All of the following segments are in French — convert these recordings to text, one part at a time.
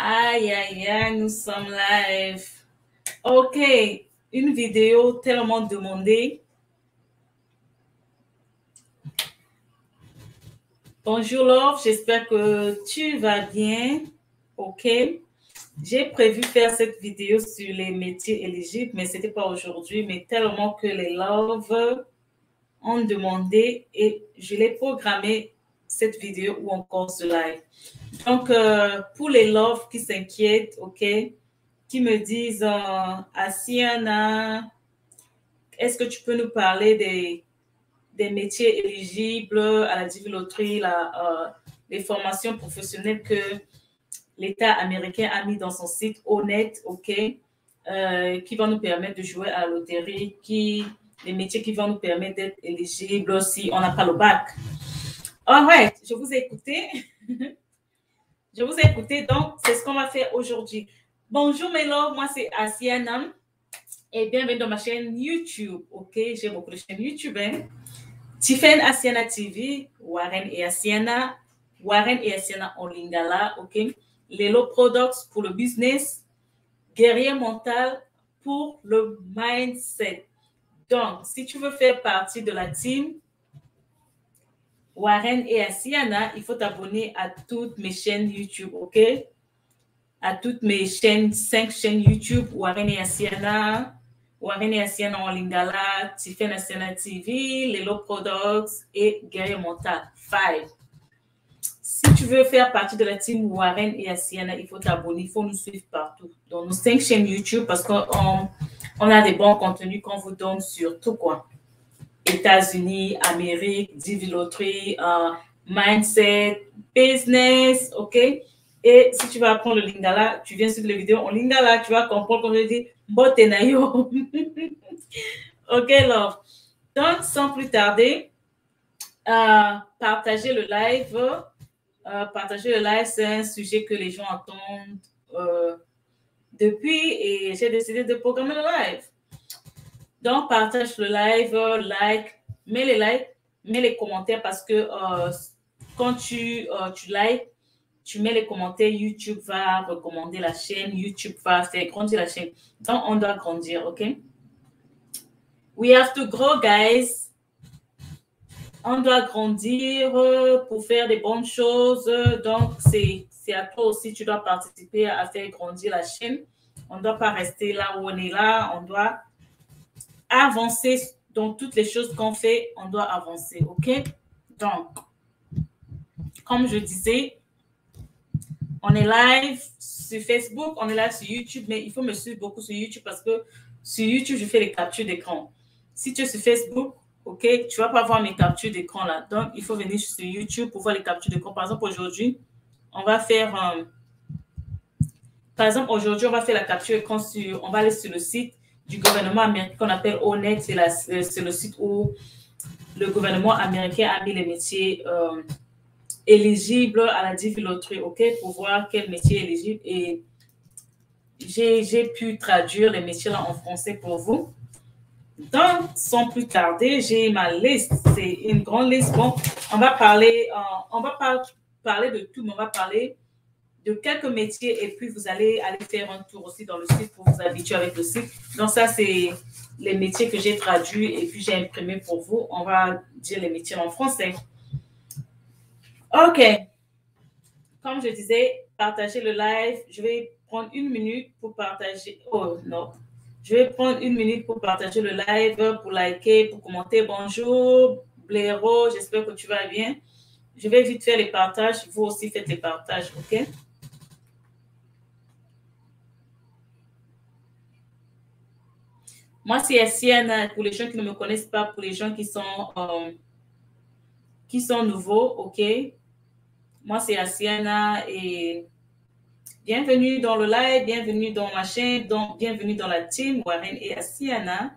Aïe, aïe, aïe, nous sommes live. OK, une vidéo tellement demandée. Bonjour Laure, j'espère que tu vas bien. OK, j'ai prévu faire cette vidéo sur les métiers éligibles, mais ce n'était pas aujourd'hui, mais tellement que les Love ont demandé et je l'ai programmé cette vidéo ou encore ce live. Donc, pour les Love qui s'inquiètent, OK, qui me disent, Asiana, est-ce que tu peux nous parler des métiers éligibles à la DV Lottery, les formations professionnelles que l'État américain a mis dans son site O*NET, OK, qui va nous permettre de jouer à la loterie, les métiers qui vont nous permettre d'être éligibles si on n'a pas le bac. All right, je vous ai écouté. Je vous ai écouté, donc c'est ce qu'on va faire aujourd'hui. Bonjour mes loves, moi c'est Asiana et bienvenue dans ma chaîne YouTube. OK, j'ai beaucoup de chaînes YouTube. Hein? Tiffany Asiana TV, Warren et Asiana en Lingala, OK. Lelo Products pour le business, Guerrier Mental pour le mindset. Donc, si tu veux faire partie de la team Warren et Asiana, il faut t'abonner à toutes mes chaînes YouTube, OK? À toutes mes chaînes, 5 chaînes YouTube, Warren et Asiana en Lingala, Tiffany Asiana TV, Lelo Products et Guerrier Mental 5. Si tu veux faire partie de la team Warren et Asiana, il faut t'abonner, il faut nous suivre partout. Dans nos 5 chaînes YouTube, parce qu'on a des bons contenus qu'on vous donne sur tout quoi. États-Unis, Amérique, DV Lottery, mindset, business, OK? Et si tu vas apprendre le Lingala, tu viens suivre les vidéos en Lingala, tu vas comprendre quand je dis Mbotenayo. OK, love. Donc, sans plus tarder, partagez le live. Partager le live, c'est un sujet que les gens attendent depuis et j'ai décidé de programmer le live. Donc, partage le live, like, mets les commentaires parce que quand tu likes, tu mets les commentaires, YouTube va recommander la chaîne, YouTube va faire grandir la chaîne. Donc, on doit grandir, OK? We have to grow, guys. On doit grandir pour faire des bonnes choses. Donc, c'est à toi aussi, tu dois participer à faire grandir la chaîne. On ne doit pas rester là où on est là, on doit avancer dans toutes les choses qu'on fait, on doit avancer, OK? Donc, comme je disais, on est live sur Facebook, on est live sur YouTube, mais il faut me suivre beaucoup sur YouTube parce que sur YouTube, je fais les captures d'écran. Si tu es sur Facebook, OK, tu ne vas pas voir mes captures d'écran là. Donc, il faut venir sur YouTube pour voir les captures d'écran. Par exemple, aujourd'hui, on va faire... on va faire la capture d'écran sur... On va aller sur le site du gouvernement américain qu'on appelle O*NET, c'est le site où le gouvernement américain a mis les métiers éligibles à la DV Lottery, OK, pour voir quel métier est éligible. Et j'ai pu traduire les métiers là en français pour vous. Donc, sans plus tarder, j'ai ma liste, c'est une grande liste. Bon, on va pas parler de tout, mais on va parler de quelques métiers et puis vous allez aller faire un tour aussi dans le site pour vous habituer avec le site. Donc ça, c'est les métiers que j'ai traduits et puis j'ai imprimé pour vous. On va dire les métiers en français. OK. Comme je disais, partagez le live. Je vais prendre une minute pour partager. Oh non. Je vais prendre une minute pour partager le live, pour liker, pour commenter. Bonjour, Bléro, j'espère que tu vas bien. Je vais vite faire les partages. Vous aussi faites les partages, OK? Moi, c'est Asiana, pour les gens qui ne me connaissent pas, pour les gens qui sont nouveaux, OK? Moi, c'est Asiana et bienvenue dans le live, bienvenue dans ma chaîne, bienvenue dans la team Warren et Asiana,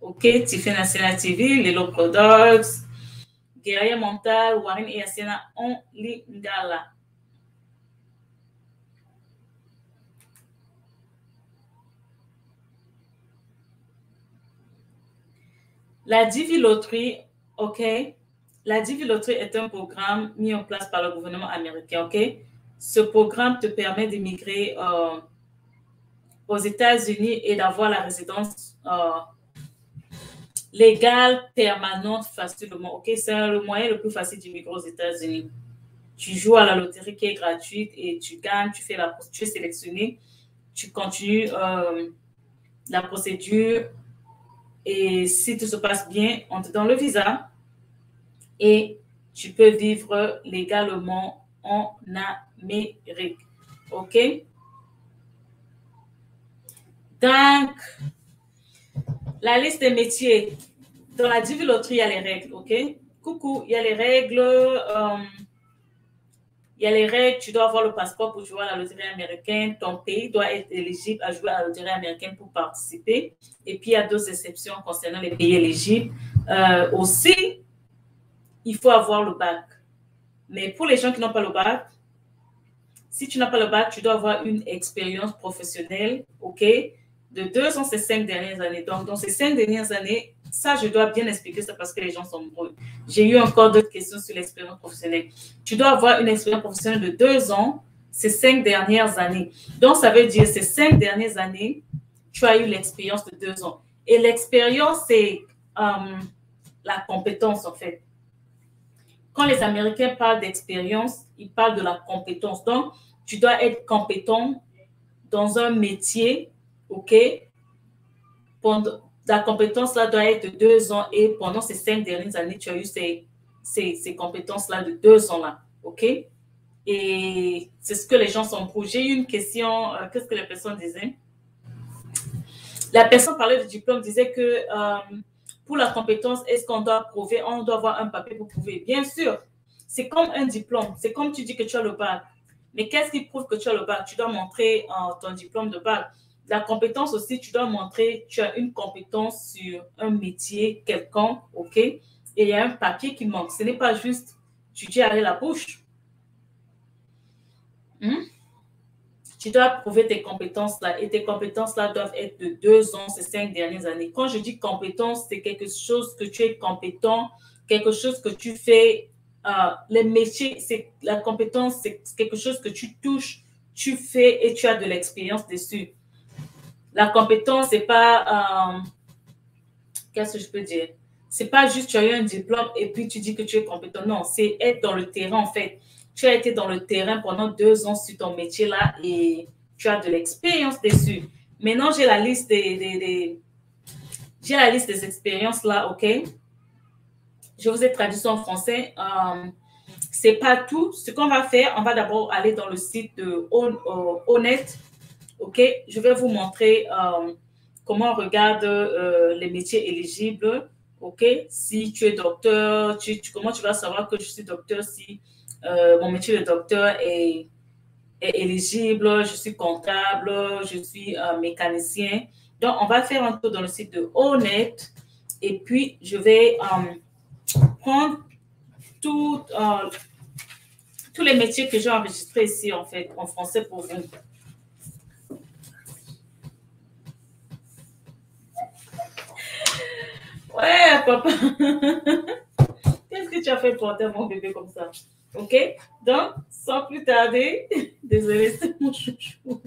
OK? Tiffany Asiana TV, Lelo Products, Guerrier Mental, Warren et Asiana en Lingala. La DV Lottery, OK? La DV Lottery est un programme mis en place par le gouvernement américain, OK? Ce programme te permet d'émigrer aux États-Unis et d'avoir la résidence légale permanente facilement. Ok, c'est le moyen le plus facile d'immigrer aux États-Unis. Tu joues à la loterie qui est gratuite et tu gagnes, tu es sélectionné, tu continues la procédure et si tout se passe bien, on te donne le visa et tu peux vivre légalement en Amérique. OK? Donc, la liste des métiers. Dans la DV Lottery, il y a les règles. OK? Coucou, il y a les règles. Il y a les règles. Tu dois avoir le passeport pour jouer à la loterie américaine. Ton pays doit être éligible à jouer à la loterie américaine pour participer. Et puis, il y a d'autres exceptions concernant les pays éligibles. Aussi, il faut avoir le bac. Mais pour les gens qui n'ont pas le bac, si tu n'as pas le bac, tu dois avoir une expérience professionnelle, OK, de 2 ans, ces 5 dernières années. Donc, dans ces 5 dernières années, ça, je dois bien expliquer ça parce que les gens sont nombreux. J'ai eu encore d'autres questions sur l'expérience professionnelle. Tu dois avoir une expérience professionnelle de 2 ans, ces 5 dernières années. Donc, ça veut dire ces 5 dernières années, tu as eu l'expérience de 2 ans. Et l'expérience, c'est la compétence, en fait. Quand les Américains parlent d'expérience, ils parlent de la compétence. Donc, tu dois être compétent dans un métier, OK? La compétence-là doit être de 2 ans et pendant ces 5 dernières années, tu as eu ces compétences-là de 2 ans-là, OK? Et c'est ce que les gens sont pour. J'ai eu une question, qu'est-ce que la personne disait? La personne parlait du diplôme, disait que... pour la compétence, est-ce qu'on doit prouver? On doit avoir un papier pour prouver. Bien sûr, c'est comme un diplôme. C'est comme tu dis que tu as le bac. Mais qu'est-ce qui prouve que tu as le bac? Tu dois montrer ton diplôme de bac. La compétence aussi, tu dois montrer que tu as une compétence sur un métier quelconque, OK? Et il y a un papier qui manque. Ce n'est pas juste, tu dis aller la bouche. Tu dois prouver tes compétences-là. Et tes compétences-là doivent être de 2 ans, ces 5 dernières années. Quand je dis compétence, c'est quelque chose que tu es compétent, quelque chose que tu fais. Les métiers, la compétence, c'est quelque chose que tu touches, tu fais et tu as de l'expérience dessus. La compétence, c'est pas... qu'est-ce que je peux dire? C'est pas juste tu as eu un diplôme et puis tu dis que tu es compétent. Non, c'est être dans le terrain, en fait. Tu as été dans le terrain pendant 2 ans sur ton métier-là et tu as de l'expérience dessus. Maintenant, j'ai la liste des expériences-là, OK? Je vous ai traduit ça en français. Ce n'est pas tout. Ce qu'on va faire, on va d'abord aller dans le site de O*NET, OK? Je vais vous montrer comment on regarde les métiers éligibles, OK? Si tu es docteur, comment tu vas savoir que je suis docteur si... mon métier de docteur est éligible, je suis comptable, je suis mécanicien. Donc, on va faire un tour dans le site de O*NET et puis je vais prendre tous les métiers que j'ai enregistrés ici, en fait, en français pour vous. Ouais, papa. Qu'est-ce que tu as fait porter mon bébé comme ça? OK? Donc, sans plus tarder, désolé, c'est mon chouchou.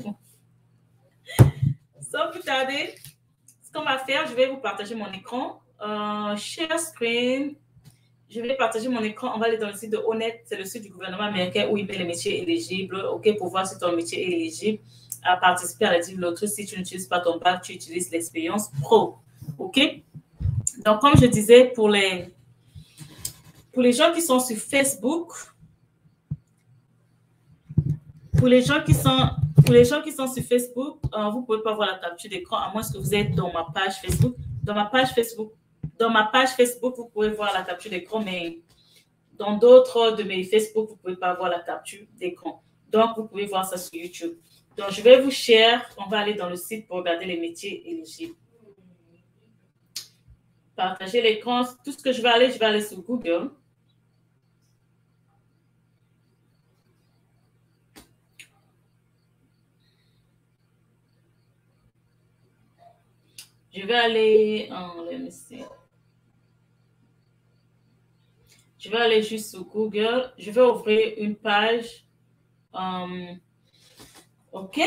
Sans plus tarder, ce qu'on va faire, je vais vous partager mon écran. Share screen. Je vais partager mon écran. On va aller dans le site de O*NET. C'est le site du gouvernement américain où il met les métiers éligibles. OK? Pour voir si ton métier est éligible à participer à la DV Lottery. Si tu n'utilises pas ton bac, tu utilises l'expérience pro. OK? Donc, comme je disais, pour les gens qui sont sur Facebook, vous ne pouvez pas voir la capture d'écran à moins que vous êtes dans ma page Facebook. Dans ma page Facebook, vous pouvez voir la capture d'écran, mais dans d'autres de mes Facebook, vous ne pouvez pas voir la capture d'écran. Donc, vous pouvez voir ça sur YouTube. Donc, je vais vous share. On va aller dans le site pour regarder les métiers éligibles. Partager l'écran. Tout ce que je vais aller sur Google. Je vais aller juste sur Google. Je vais ouvrir une page OK.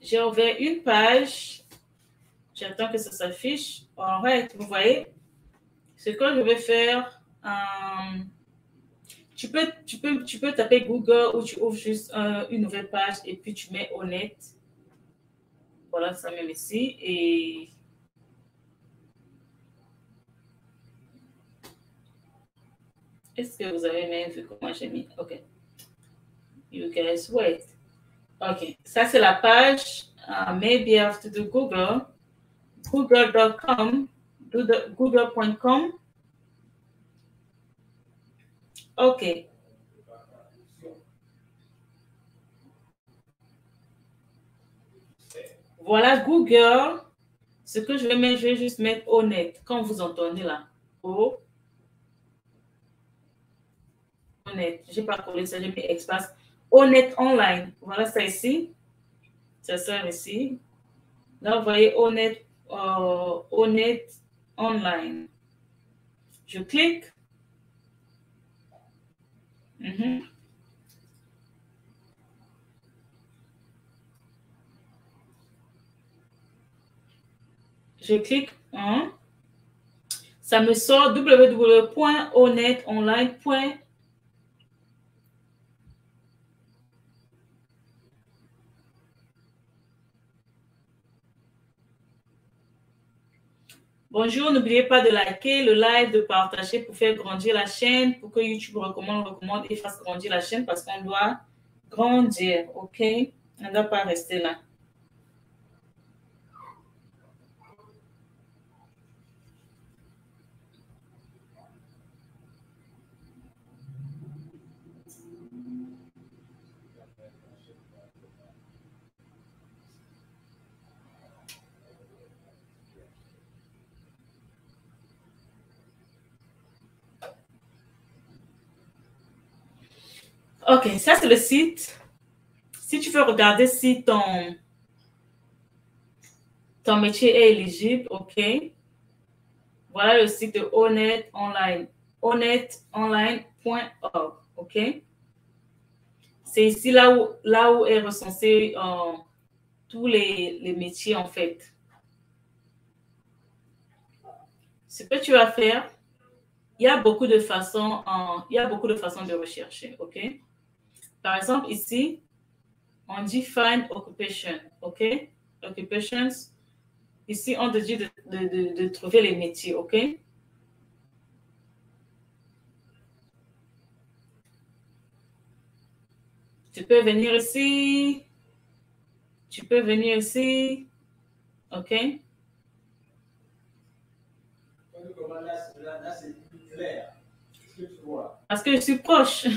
J'ai ouvert une page. J'attends que ça s'affiche. En fait, vous voyez, ce que je vais faire, tu peux taper Google ou tu ouvres juste une nouvelle page et puis tu mets O*NET. Voilà, ça même ici. Et est-ce que vous avez même vu comment j'ai mis? OK. You guys wait. OK. Ça, c'est la page. Maybe I have to do Google. Google.com. Google.com. OK. Voilà Google. Ce que je vais mettre, je vais juste mettre O*NET. Comme vous entendez là. O*NET. Je n'ai pas collé ça, j'ai mis espace. O*NET Online. Voilà ça ici. Ça sort ici. Là, vous voyez O*NET, O*NET Online. Je clique. Je clique. Ça me sort www.onetonline.com. Bonjour, n'oubliez pas de liker le live, de partager pour faire grandir la chaîne, pour que YouTube recommande et fasse grandir la chaîne parce qu'on doit grandir, OK? On ne doit pas rester là. OK, ça c'est le site. Si tu veux regarder si ton métier est éligible, OK. Voilà le site de O*NET Online. O*NETonline.org, OK. C'est ici là où est recensé tous les métiers en fait. Ce que tu vas faire, il y a beaucoup de façons de rechercher, OK. Par exemple, ici, on dit Find Occupation, OK? Occupations. Ici, on te dit de trouver les métiers, OK? Tu peux venir ici, OK? Là, c'est clair. Qu'est-ce que tu vois? Parce que je suis proche.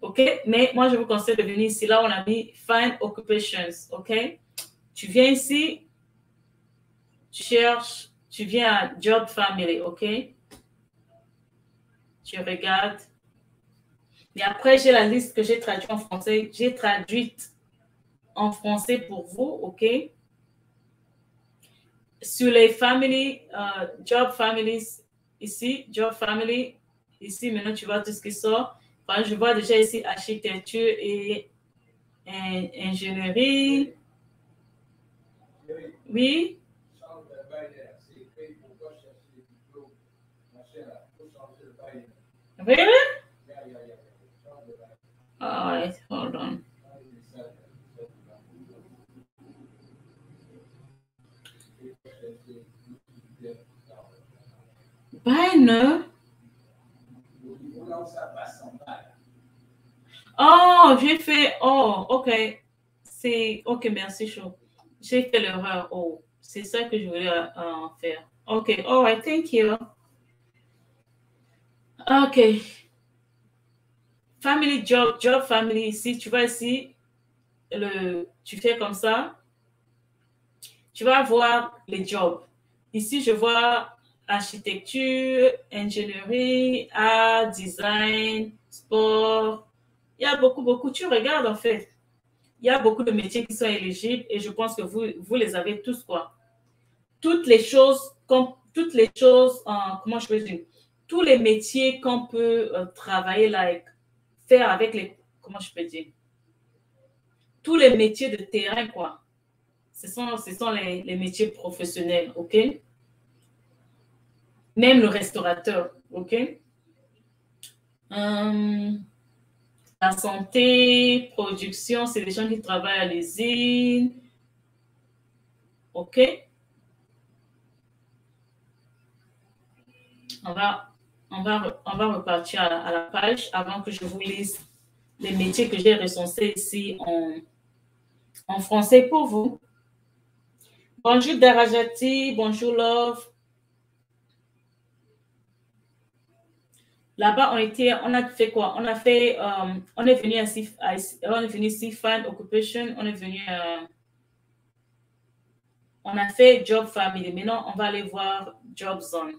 OK? Mais moi, je vous conseille de venir ici. Là, on a mis Find Occupations. OK? Tu viens ici, tu cherches, tu viens à Job Family. OK? Tu regardes. Et après, j'ai la liste que j'ai traduite en français. J'ai traduite en français pour vous. OK? Sur les Family, Job Families, ici, Job Family, ici, maintenant, tu vois tout ce qui sort. Enfin, je vois déjà ici architecture et ingénierie. Oui. Really? All right, hold on. Biner. Oh, j'ai fait. Oh, OK. C'est OK, merci, Chou. J'ai fait l'erreur. Oh, c'est ça que je voulais faire. OK. All right, thank you. OK. Family job, job family. Ici, tu vas ici. Tu fais comme ça. Tu vas voir les jobs. Ici, je vois architecture, ingénierie, art, design, sport. Il y a beaucoup. Tu regardes, en fait. Il y a beaucoup de métiers qui sont éligibles et je pense que vous les avez tous, quoi. Toutes les choses, comment je peux dire, tous les métiers qu'on peut travailler là, faire avec les, comment je peux dire, tous les métiers de terrain, quoi. Ce sont les métiers professionnels, OK? Même le restaurateur, OK? La santé, production, c'est les gens qui travaillent à l'usine, OK? On va repartir à la page avant que je vous lise les métiers que j'ai recensés ici en français pour vous. Bonjour Darajati, bonjour Love. Là-bas, on est venu ici, on est venu ici, find occupation, on est venu, on a fait job family. Maintenant, on va aller voir job zone.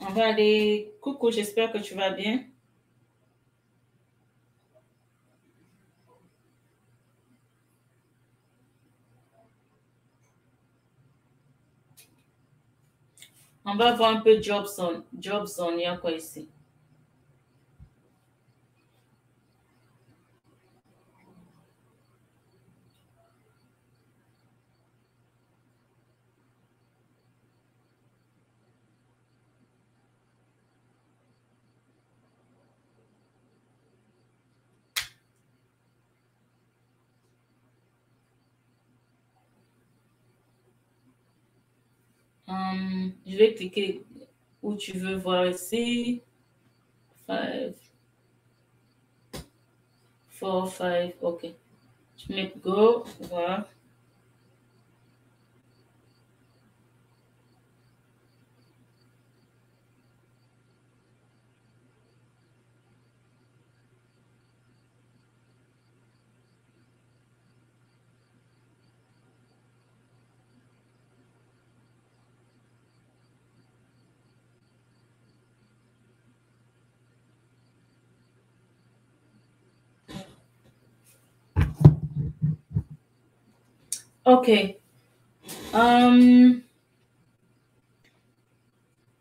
On va aller. Coucou, j'espère que tu vas bien. On va voir un peu Job Zone. Job Zone, il y a quoi ici? Je vais cliquer où tu veux voir ici. 5, 4, 5, OK. Je mets go, voir. OK.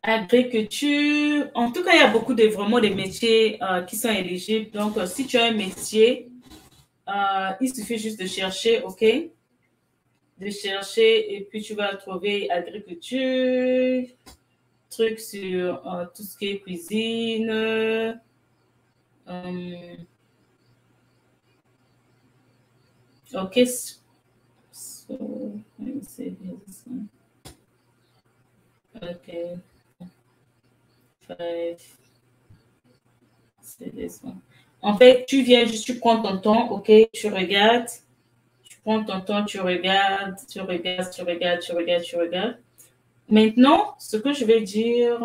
Agriculture. En tout cas, il y a beaucoup de vraiment des métiers qui sont éligibles. Donc, si tu as un métier, il suffit juste de chercher, OK? De chercher et puis tu vas trouver agriculture, trucs sur tout ce qui est cuisine. OK. So, let me see this one. Okay, 5. C'est this one. En fait, tu viens juste, tu prends ton temps, OK? Tu regardes, tu prends ton temps, tu regardes, tu regardes, tu regardes, tu regardes, tu regardes. Maintenant, ce que je vais dire,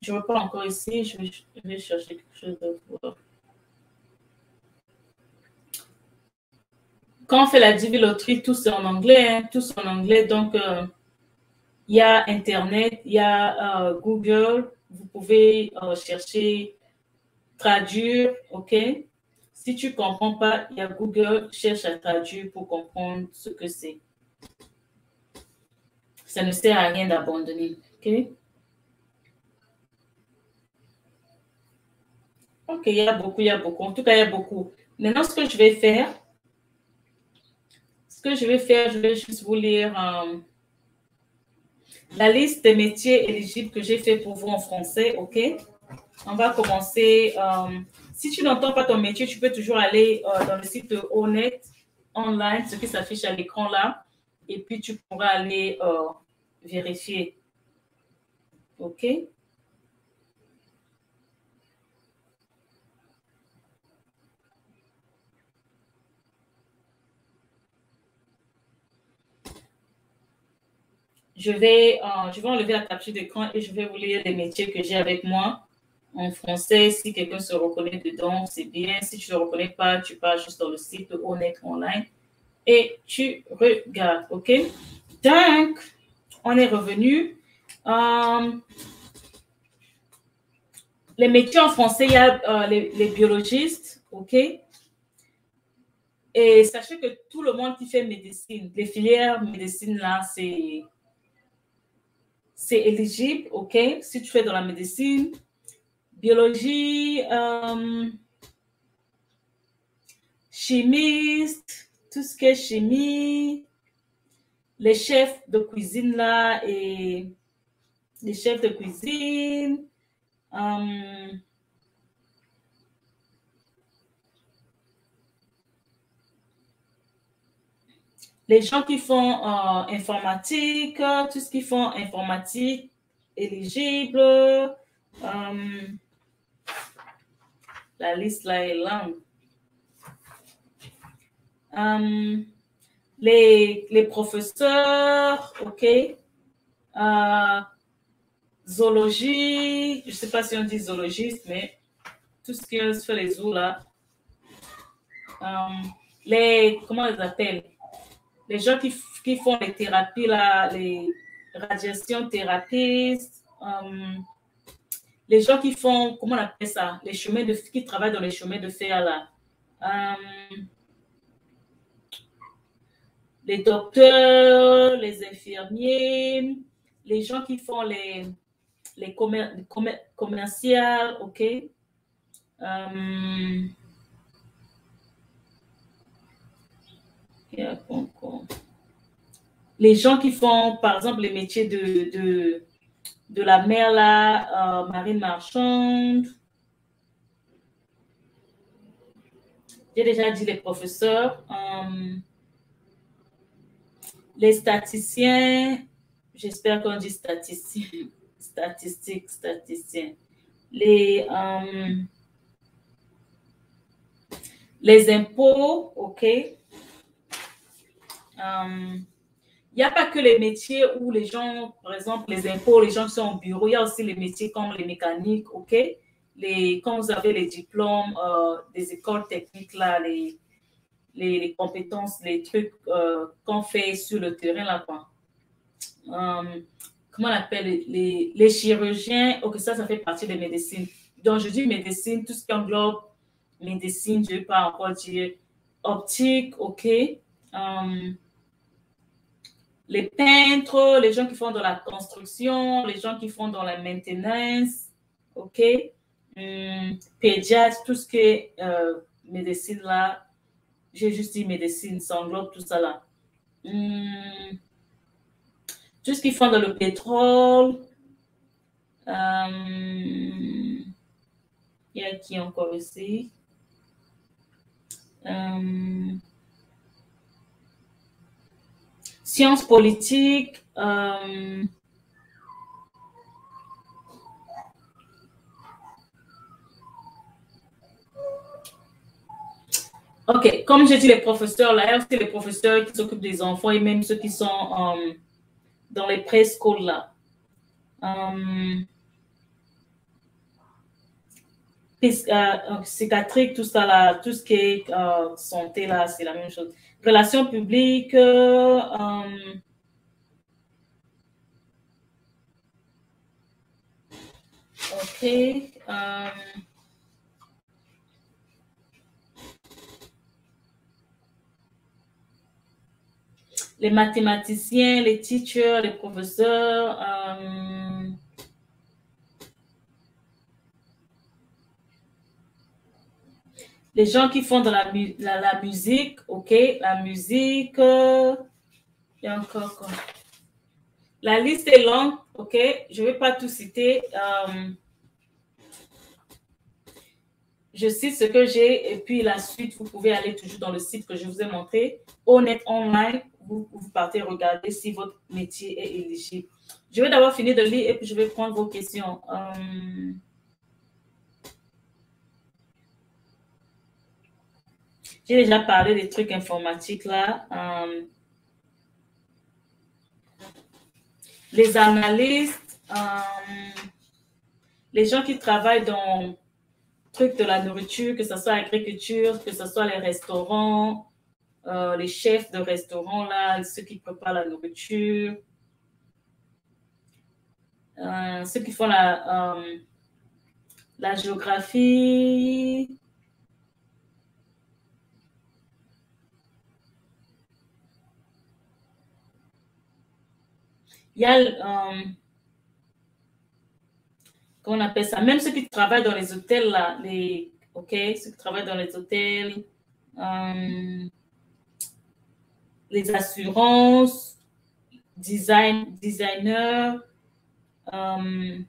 je reprends encore ici, je vais chercher quelque chose de voir. Quand on fait la DV Lottery, tout c'est en anglais, hein, tout c'est en anglais. Donc, il y a Internet, il y a Google. Vous pouvez chercher, traduire, OK? Si tu ne comprends pas, il y a Google, cherche à traduire pour comprendre ce que c'est. Ça ne sert à rien d'abandonner, OK? OK, il y a beaucoup, il y a beaucoup. En tout cas, il y a beaucoup. Maintenant, ce que je vais faire, ce que je vais faire, je vais juste vous lire la liste des métiers éligibles que j'ai fait pour vous en français, OK? On va commencer. Si tu n'entends pas ton métier, tu peux toujours aller dans le site de O*NET online, ce qui s'affiche à l'écran là, et puis tu pourras aller vérifier, OK? Je vais enlever la capture d'écran et je vais vous lire les métiers que j'ai avec moi en français. Si quelqu'un se reconnaît dedans, c'est bien. Si tu ne te reconnais pas, tu pars juste dans le site O*NET Online et tu regardes, OK? Donc, on est revenu. Les métiers en français, il y a les biologistes, OK? Et sachez que tout le monde qui fait médecine, les filières médecine, là, c'est éligible, OK? Si tu fais dans la médecine, biologie, chimiste, tout ce qui est chimie, les chefs de cuisine, là, et les chefs de cuisine, les gens qui font informatique, tout ce qui font informatique éligible. La liste là est longue. Les professeurs, OK. Zoologie, je ne sais pas si on dit zoologiste, mais tout ce qui se fait les zoos là. Comment on les appelle? Les gens qui font les thérapies, là, les radiations thérapeutes, les gens qui font, comment on appelle ça, les chemins de qui travaillent dans les chemins de fer, là. Les docteurs, les infirmiers, les gens qui font les commerciaux, OK. Les gens qui font, par exemple, les métiers de la mer, là, marine marchande. J'ai déjà dit les professeurs. Les statisticiens, j'espère qu'on dit statisticiens, statistiques, statisticiens. Les impôts, OK. Il n'y a pas que les métiers où les gens, par exemple, les impôts, les gens qui sont au bureau, il y a aussi les métiers comme les mécaniques, OK? Quand vous avez les diplômes des écoles techniques, là, les compétences, les trucs qu'on fait sur le terrain là-bas. Comment on appelle les chirurgiens? OK, ça fait partie des médecines. Donc, je dis médecine, tout ce qui englobe médecine, je ne vais pas encore dire optique, OK? Les peintres, les gens qui font dans la construction, les gens qui font dans la maintenance, OK? Pédiatre, tout ce qui est médecine là. J'ai juste dit médecine, ça englobe tout ça là. Tout ce qu'ils font dans le pétrole. Il y a qui encore ici? Sciences politiques, OK, comme j'ai dit les professeurs, là, il y a aussi les professeurs qui s'occupent des enfants et même ceux qui sont dans les préschools là. Psychiatrique, tout ça là, tout ce qui est santé là, c'est la même chose. Relations publiques, OK, les mathématiciens, les teachers, les professeurs, les gens qui font de la musique, OK, la musique, et encore quoi. La liste est longue, OK, je ne vais pas tout citer. Je cite ce que j'ai et puis la suite, vous pouvez aller toujours dans le site que je vous ai montré. O*NET Online, vous partez regarder si votre métier est éligible. Je vais d'abord finir de lire et puis je vais prendre vos questions. J'ai déjà parlé des trucs informatiques là. Les analystes, les gens qui travaillent dans trucs de la nourriture, que ce soit l'agriculture, que ce soit les restaurants, les chefs de restaurants là, ceux qui préparent la nourriture, ceux qui font la géographie. il y a, comment on appelle ça, même ceux qui travaillent dans les hôtels, là, les, ok, ceux qui travaillent dans les hôtels, les assurances, designers, les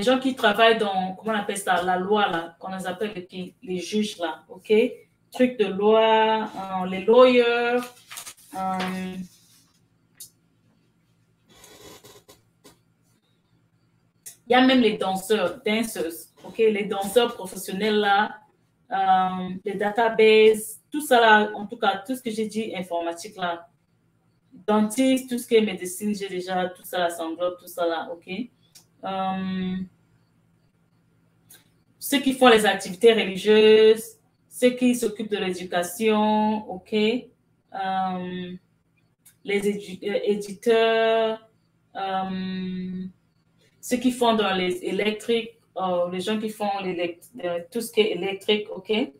gens qui travaillent dans, comment on appelle ça, la loi, là, qu'on les appelle les juges, là, ok? Trucs de loi, les lawyers, il y a même les danseurs, danseuses, ok? Les danseurs professionnels, là, les databases, tout ça, là, en tout cas, tout ce que j'ai dit, informatique, là, dentiste, tout ce qui est médecine, j'ai déjà, tout ça, là, ça englobe, tout ça, là, ok? Ceux qui font les activités religieuses, ceux qui s'occupent de l'éducation, ok, les éditeurs, ceux qui font dans les électriques, les gens qui font tout ce qui est électrique, ok.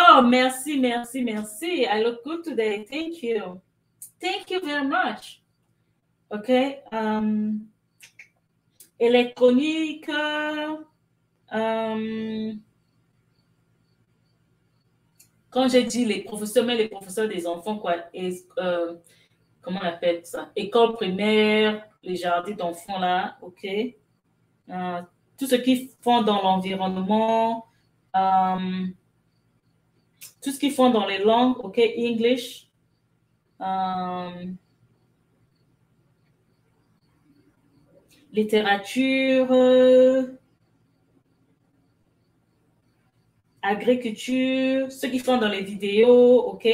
Oh, merci, merci, merci. I look good today. Thank you. Thank you very much. Ok. Électronique, quand j'ai dit les professeurs, mais les professeurs des enfants, quoi, et, comment on appelle ça, école primaire, les jardins d'enfants, là, ok, tout ce qu'ils font dans l'environnement, tout ce qu'ils font dans les langues, ok, English, littérature, agriculture, ceux qui font dans les vidéos, ok,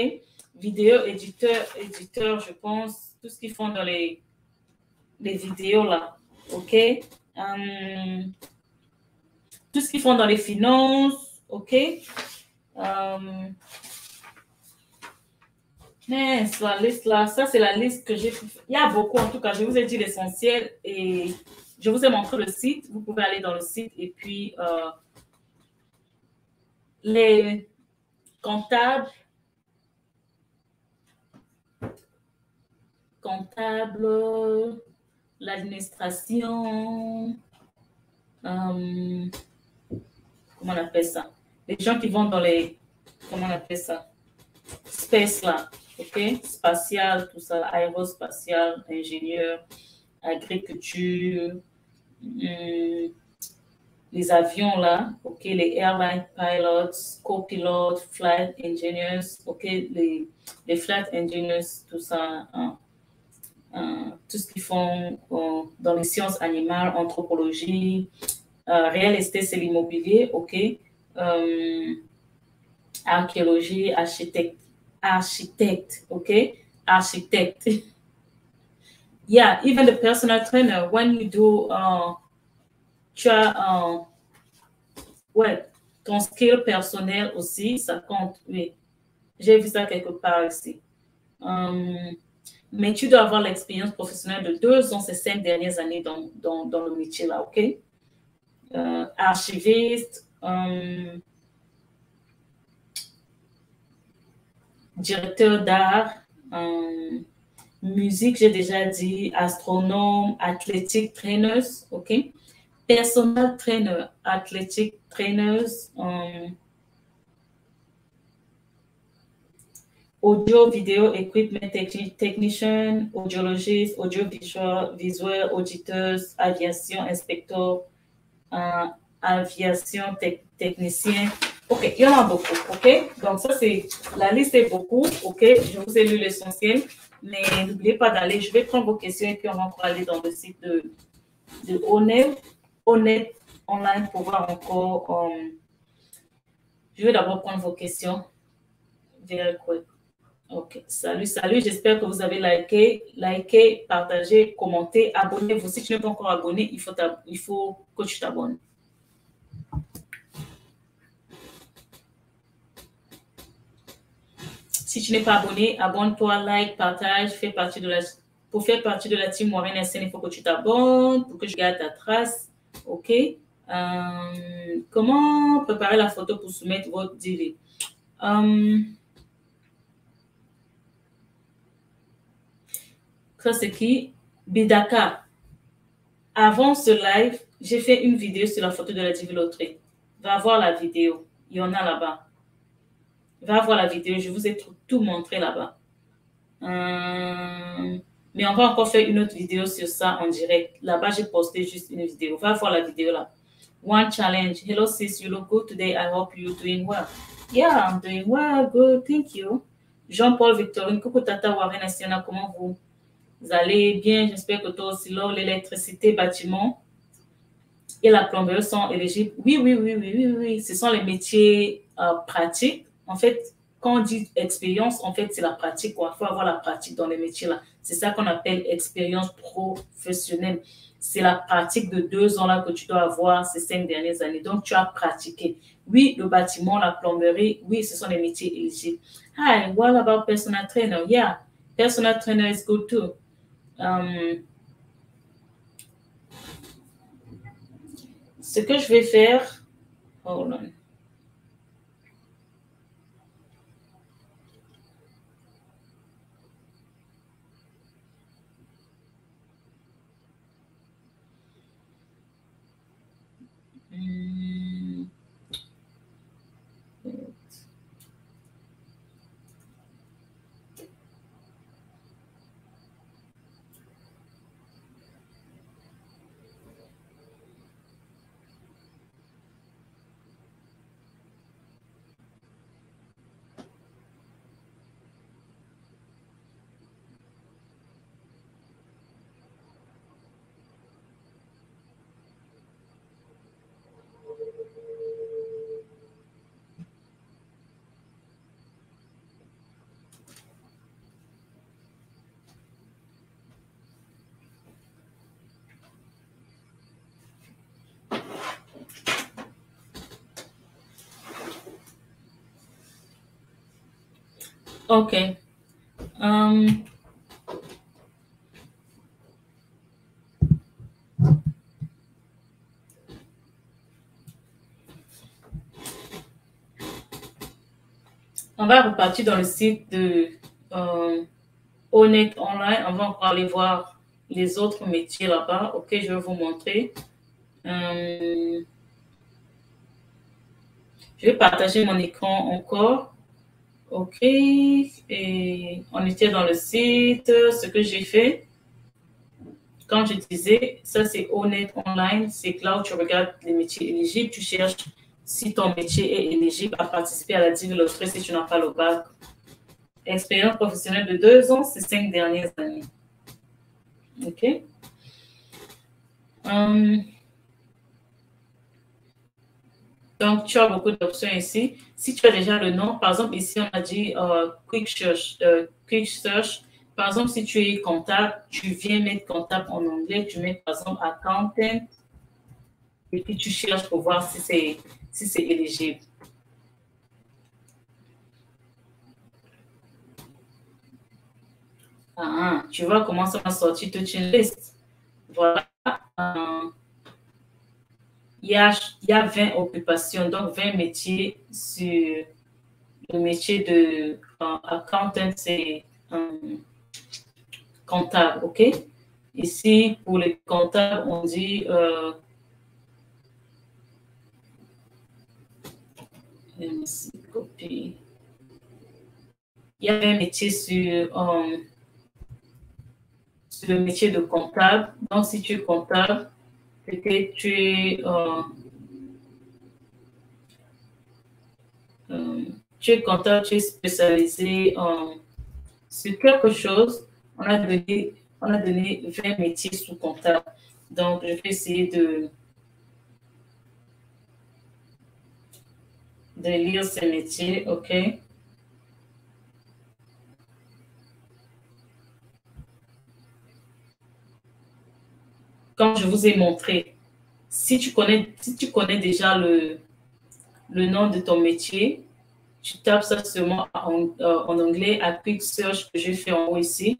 vidéo, éditeur, je pense, tout ce qu'ils font dans les vidéos là, ok, tout ce qu'ils font dans les finances, ok, mais la liste là, ça c'est la liste que j'ai. Il y a beaucoup en tout cas, je vous ai dit l'essentiel et je vous ai montré le site. Vous pouvez aller dans le site et puis les comptables, l'administration, comment on appelle ça? Les gens qui vont dans les, comment on appelle ça? Space là. OK, spatial, tout ça, aérospatial, ingénieur, agriculture, les avions là, OK, les airline pilots, copilotes, flight engineers, OK, les flight engineers, tout ça, hein, tout ce qu'ils font dans les sciences animales, anthropologie, real estate, c'est l'immobilier, OK, archéologie, architect, okay? Architect. Yeah, even the personal trainer, when you do ouais, ton skill personnel aussi, ça compte, oui. J'ai vu ça quelque part ici. Mais tu dois avoir l'expérience professionnelle de 2 ans, ces 5 dernières années dans le métier là, ok? Archiviste, directeur d'art, musique, j'ai déjà dit, astronome, athlétique, traineuse, ok? Personal trainer, athlétique, traineuse, audio, vidéo, equipment technician, audiologiste, audiovisuel, auditeuse, aviation, inspecteur, aviation, technicien. OK, il y en a beaucoup, OK? Donc, ça, c'est la liste est beaucoup, OK? Je vous ai lu l'essentiel, mais n'oubliez pas d'aller. Je vais prendre vos questions et puis on va encore aller dans le site de O*NET Online pour voir encore. Je vais d'abord prendre vos questions. Very quick. OK, salut, salut. J'espère que vous avez liké, partagé, commenté, abonnez-vous. Si tu n'es pas encore abonné, il faut que tu t'abonnes. Si tu n'es pas abonné, abonne-toi, like, partage, pour faire partie de la team Warren et Asiana, il faut que tu t'abonnes, pour que je garde ta trace, ok? Comment préparer la photo pour soumettre votre DV? que c'est qui Bidaka. Avant ce live, j'ai fait une vidéo sur la photo de la DV Lottery. Va voir la vidéo. Il y en a là-bas. Va voir la vidéo. Je vous ai tout montré là-bas. Mais on va encore faire une autre vidéo sur ça en direct. Là-bas, j'ai posté juste une vidéo. Va voir la vidéo là. One challenge. Hello sis, you look good today. I hope you're doing well. Yeah, I'm doing well. Good, thank you. Jean-Paul Victorine, coucou Tata Warren et Asiana, comment vous allez bien? J'espère que toi aussi, l'électricité, bâtiment et la plomberie sont éligibles. Oui. Ce sont les métiers pratiques. En fait, quand on dit expérience, en fait, c'est la pratique. Il faut avoir la pratique dans les métiers là. C'est ça qu'on appelle expérience professionnelle. C'est la pratique de 2 ans là que tu dois avoir ces 5 dernières années. Donc, tu as pratiqué. Oui, le bâtiment, la plomberie, oui, ce sont les métiers éligibles. Hi, what about personal trainer? Yeah, personal trainer is good too. Ce que je vais faire, hold on. OK. On va repartir dans le site de O*NET Online. On va encore aller voir les autres métiers là-bas. OK, je vais vous montrer. Je vais partager mon écran encore. OK, et on était dans le site, ce que j'ai fait, quand je disais, ça c'est O*NET Online, c'est que là où tu regardes les métiers éligibles, tu cherches si ton métier est éligible à participer à la DV Lottery si tu n'as pas le bac. Expérience professionnelle de 2 ans, c'est 5 dernières années. OK. Donc, tu as beaucoup d'options ici. Si tu as déjà le nom, par exemple, ici, on a dit quick search. Par exemple, si tu es comptable, tu viens mettre comptable en anglais, tu mets, par exemple, accountant, et puis tu cherches pour voir si c'est éligible. Ah, tu vois comment ça va sortir toute une liste. Voilà. Il y a 20 occupations, donc 20 métiers sur le métier de accountant, c'est comptable, OK? Ici, pour les comptables, on dit copie. Il y a 20 métiers sur le métier de comptable, donc si tu es comptable, peut-être tu es, comptable, tu es spécialisé sur quelque chose. On a donné 20 métiers sous comptable. Donc, je vais essayer de lire ces métiers. OK. Comme je vous ai montré, si tu connais déjà le nom de ton métier, tu tapes ça seulement en anglais, à quick search que j'ai fait en haut ici.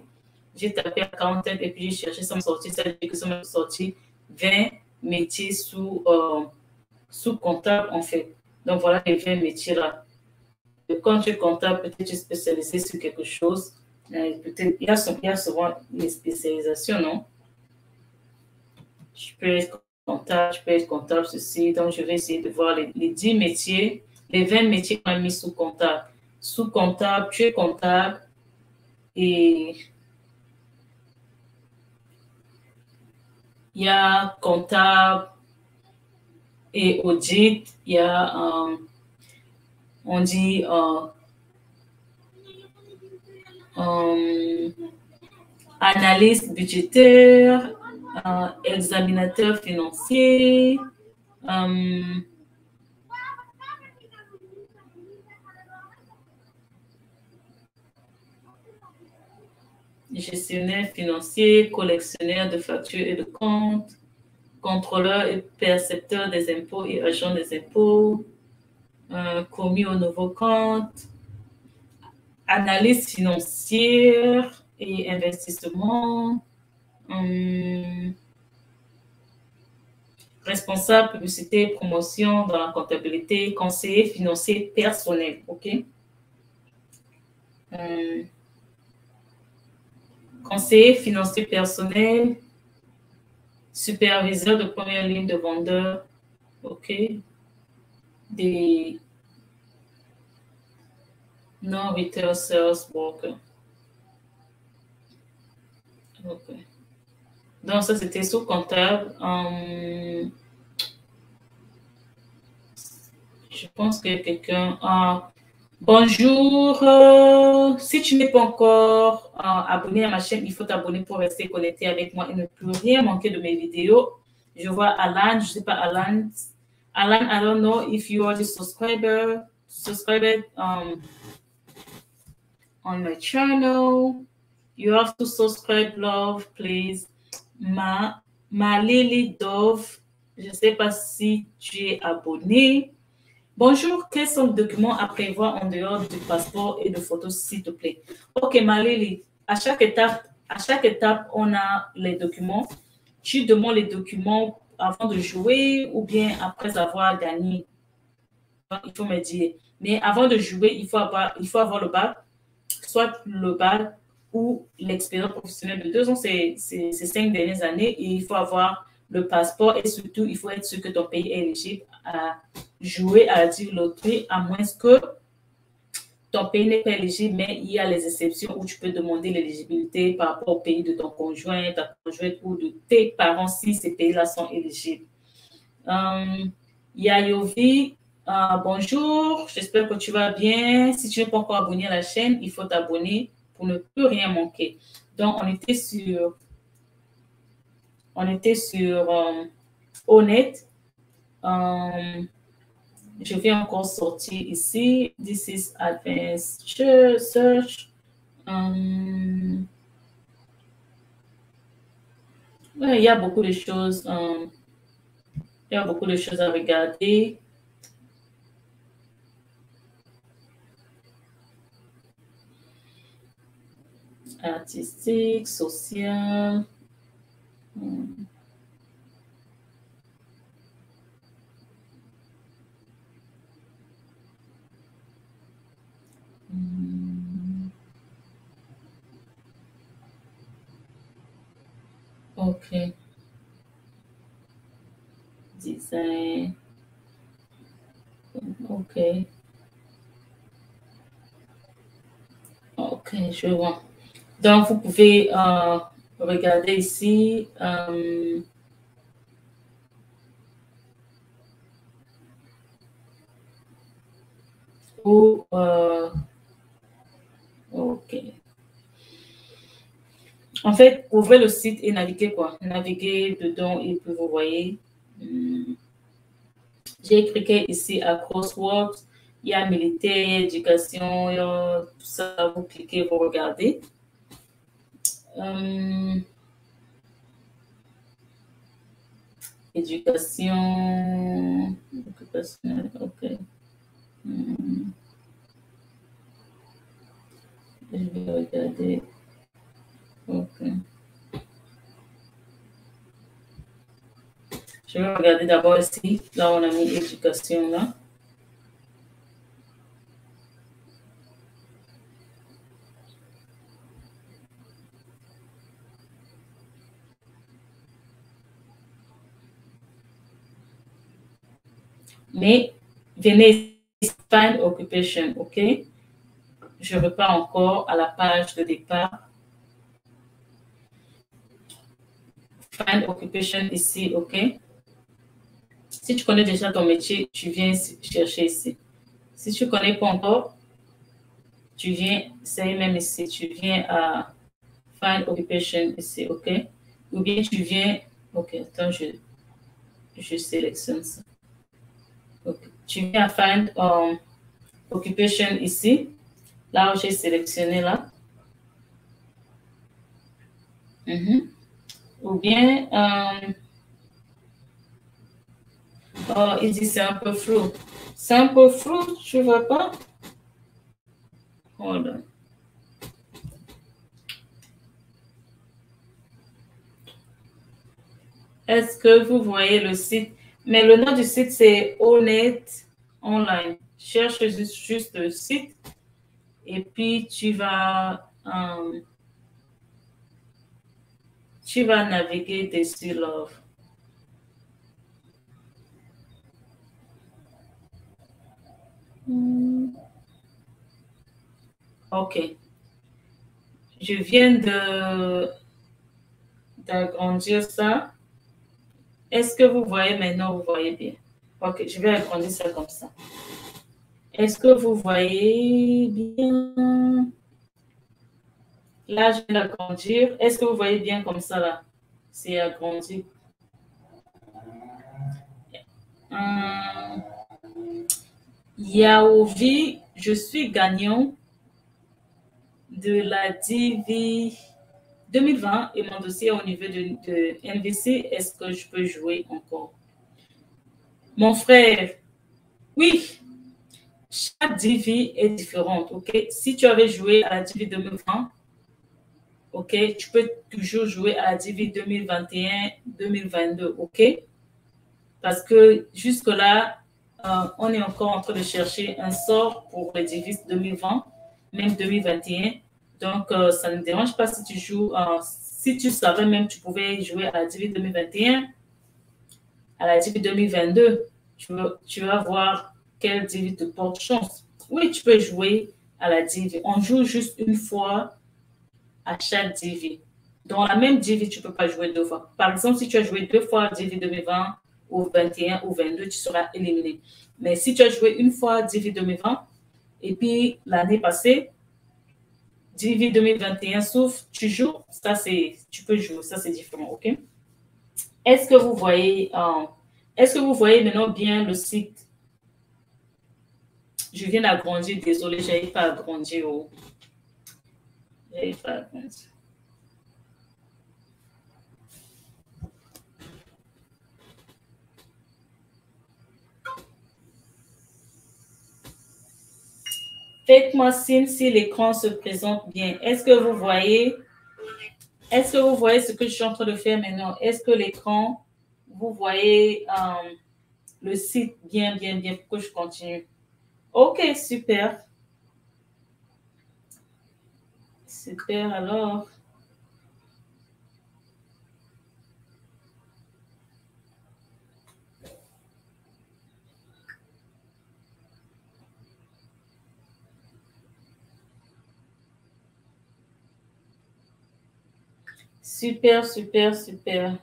J'ai tapé accountant et puis j'ai cherché, ça m'a sorti, ça dit que ça m'a sorti 20 métiers sous comptable en fait. Donc voilà les 20 métiers là. Et quand tu es comptable, peut-être tu es spécialisé sur quelque chose. Il y a souvent une spécialisation, non? Je peux être comptable, ceci. Donc, je vais essayer de voir les 10 métiers, les 20 métiers qu'on a mis sous comptable. Sous comptable, tu es comptable et il y a comptable et audit. Il y a, on dit, analyste budgétaire, examinateur financier, gestionnaire financier, collectionnaire de factures et de comptes, contrôleur et percepteur des impôts et agent des impôts, commis au nouveau compte, analyse financière et investissement, responsable publicité, promotion dans la comptabilité, conseiller financier personnel, ok? Conseiller financier personnel, superviseur de première ligne de vendeur, ok? Des non-retail sales worker. Ok. Donc, ça, c'était sous comptable. Je pense que quelqu'un... bonjour. Si tu n'es pas encore abonné à ma chaîne, il faut t'abonner pour rester connecté avec moi et ne plus rien manquer de mes vidéos. Je vois Alan, je ne sais pas Alan. Alan, I don't know if you are the subscriber on my channel. You have to subscribe, love, please. Malélie Dove, je ne sais pas si tu es abonné. Bonjour, quels sont les documents à prévoir en dehors du passeport et de photos, s'il te plaît? Ok, Malélie, à chaque étape, on a les documents. Tu demandes les documents avant de jouer ou bien après avoir gagné. Il faut me dire. Mais avant de jouer, il faut avoir le bac, soit le bac ou l'expérience professionnelle de 2 ans, c'est ces 5 dernières années, et il faut avoir le passeport et surtout, il faut être sûr que ton pays est éligible à jouer à la DV Lottery, à moins que ton pays n'est pas éligible, mais il y a les exceptions où tu peux demander l'éligibilité par rapport au pays de ton conjoint, ta conjointe ou de tes parents si ces pays-là sont éligibles. Yayovi, bonjour, j'espère que tu vas bien. Si tu n'es pas encore abonné à la chaîne, il faut t'abonner pour ne plus rien manquer. Donc, on était sur O*NET. Je vais encore sortir ici. This is advanced search. Ouais, il y a beaucoup de choses. Il y a beaucoup de choses à regarder. Artistique, social. Ok. Design. Ok. Ok, je vois. Donc, vous pouvez regarder ici. OK. En fait, ouvrez le site et naviguez quoi? Naviguez dedans et puis vous voyez. J'ai cliqué ici à CourseWorks. Il y a militaire, éducation, il y a tout ça. Vous cliquez, vous regardez. Éducation, occupationnelle, ok. Je vais regarder. Ok. Je vais regarder d'abord ici. Là, on a mis éducation là. mais venez find occupation, ok? Je repars encore à la page de départ. Find occupation ici, ok? Si tu connais déjà ton métier, tu viens chercher ici. Si tu ne connais pas encore, tu viens, c'est même ici, tu viens à Find Occupation ici, ok? Ou bien tu viens, ok, attends, je sélectionne ça. Okay. Tu viens à Find Occupation ici, là où j'ai sélectionné là. Ou bien, oh, il dit c'est un peu flou. C'est un peu flou, tu ne vois pas? Hold on. Est-ce que vous voyez le site? Mais le nom du site, c'est O*NET Online. Cherche juste le site et puis tu vas naviguer dessus, love. OK. Je viens d'agrandir ça. Est-ce que vous voyez maintenant? Vous voyez bien. OK, je vais agrandir ça comme ça. Est-ce que vous voyez bien? Là, je vais l'agrandir. Est-ce que vous voyez bien comme ça, là? C'est agrandi. Yayovi, je suis gagnant de la DV 2020 et mon dossier au niveau de NVC. Est-ce que je peux jouer encore? Mon frère, oui, chaque DV est différente. Ok, si tu avais joué à la DV 2020, ok, tu peux toujours jouer à la DV 2021-2022. Ok, parce que jusque-là, on est encore en train de chercher un sort pour les DV 2020, même 2021. Donc, ça ne dérange pas si tu joues. Si tu savais même, tu pouvais jouer à la DV 2021, à la DV 2022. Tu vas voir quelle DV te porte chance. Oui, tu peux jouer à la DV. On joue juste une fois à chaque DV. Dans la même DV, tu ne peux pas jouer deux fois. Par exemple, si tu as joué deux fois à DV 2020, ou 21 ou 22, tu seras éliminé. Mais si tu as joué une fois DV 2020 et puis l'année passée, DV 2021 sauf tu joues, ça c'est, tu peux jouer, ça c'est différent, ok? Est-ce que vous voyez, maintenant bien le site? Je viens d'agrandir, désolé, j'arrive pas à agrandir. Oh. J'arrive pas à agrandir. Faites-moi signe si l'écran se présente bien. Est-ce que vous voyez? Est-ce que vous voyez ce que je suis en train de faire maintenant? Est-ce que l'écran, vous voyez le site bien pour que je continue? OK, super. Super, alors. Super, super, super.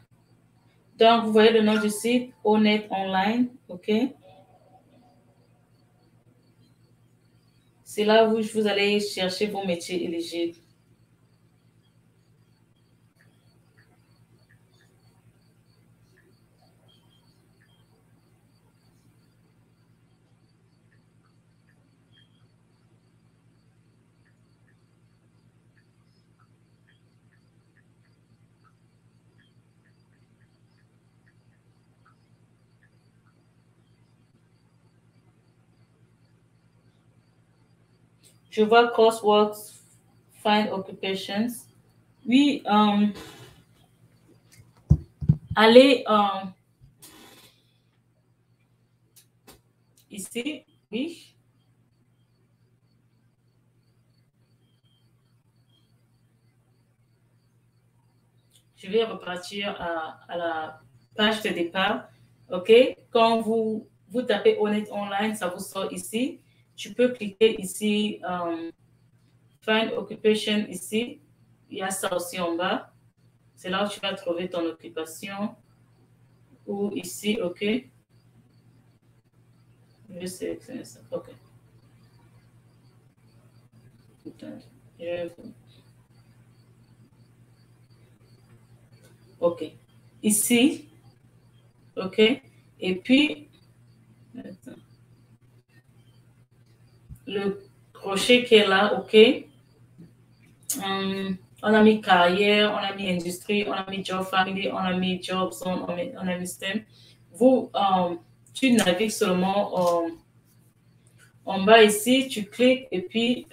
Donc, vous voyez le nom du site, O*NET Online, OK? C'est là où vous allez chercher vos métiers éligibles. Je vois CourseWorks, Find Occupations. Oui, allez ici, oui. Je vais repartir à la page de départ. OK, quand vous Vous tapez O*NET Online, ça vous sort ici. Tu peux cliquer ici, Find Occupation ici. Il y a ça aussi en bas. C'est là où tu vas trouver ton occupation. Ou ici, OK. Je vais sélectionner ça. OK. OK. Ici. OK. Et puis, le crochet qui est là, OK. On a mis carrière, on a mis industrie, on a mis job family, on a mis job zone, on a mis STEM. Vous, tu navigues seulement en bas ici, tu cliques et puis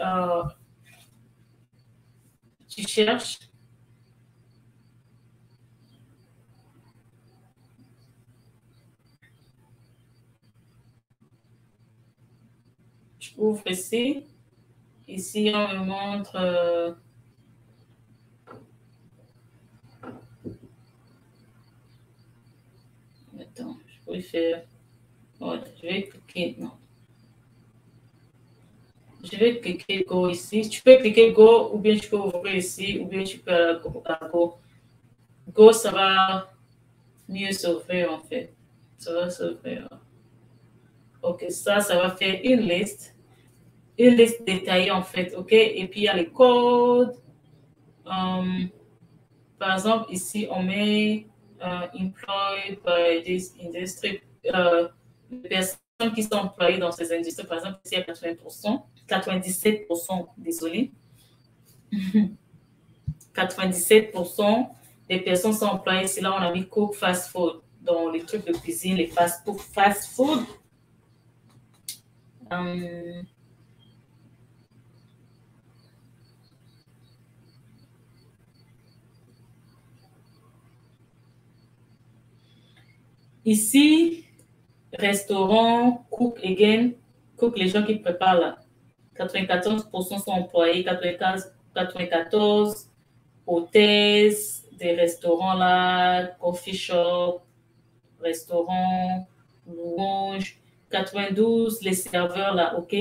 tu cherches. Je ouvre ici. Ici, on me montre... Attends, je pourrais faire... Oh, je vais cliquer... Non. Je vais cliquer Go ici. Tu peux cliquer Go ou bien je peux ouvrir ici ou bien je peux aller à Go. Go, ça va mieux s'ouvrir en fait. Ça va s'ouvrir. OK, ça, ça va faire une liste. Une liste détaillée en fait, OK? Et puis, il y a les codes. Par exemple, ici, on met employed by this industry. Les personnes qui sont employées dans ces industries, par exemple, ici, il y a 80%, 97%, désolé. 97% des personnes sont employées. Ici, là, on a mis cook, fast food. Dans les trucs de cuisine, les fast food. Ici, restaurant, cook again, cook les gens qui préparent là. 94% sont employés, 94 hôtesses, des restaurants là, coffee shop, restaurant, louange. 92 les serveurs là, OK.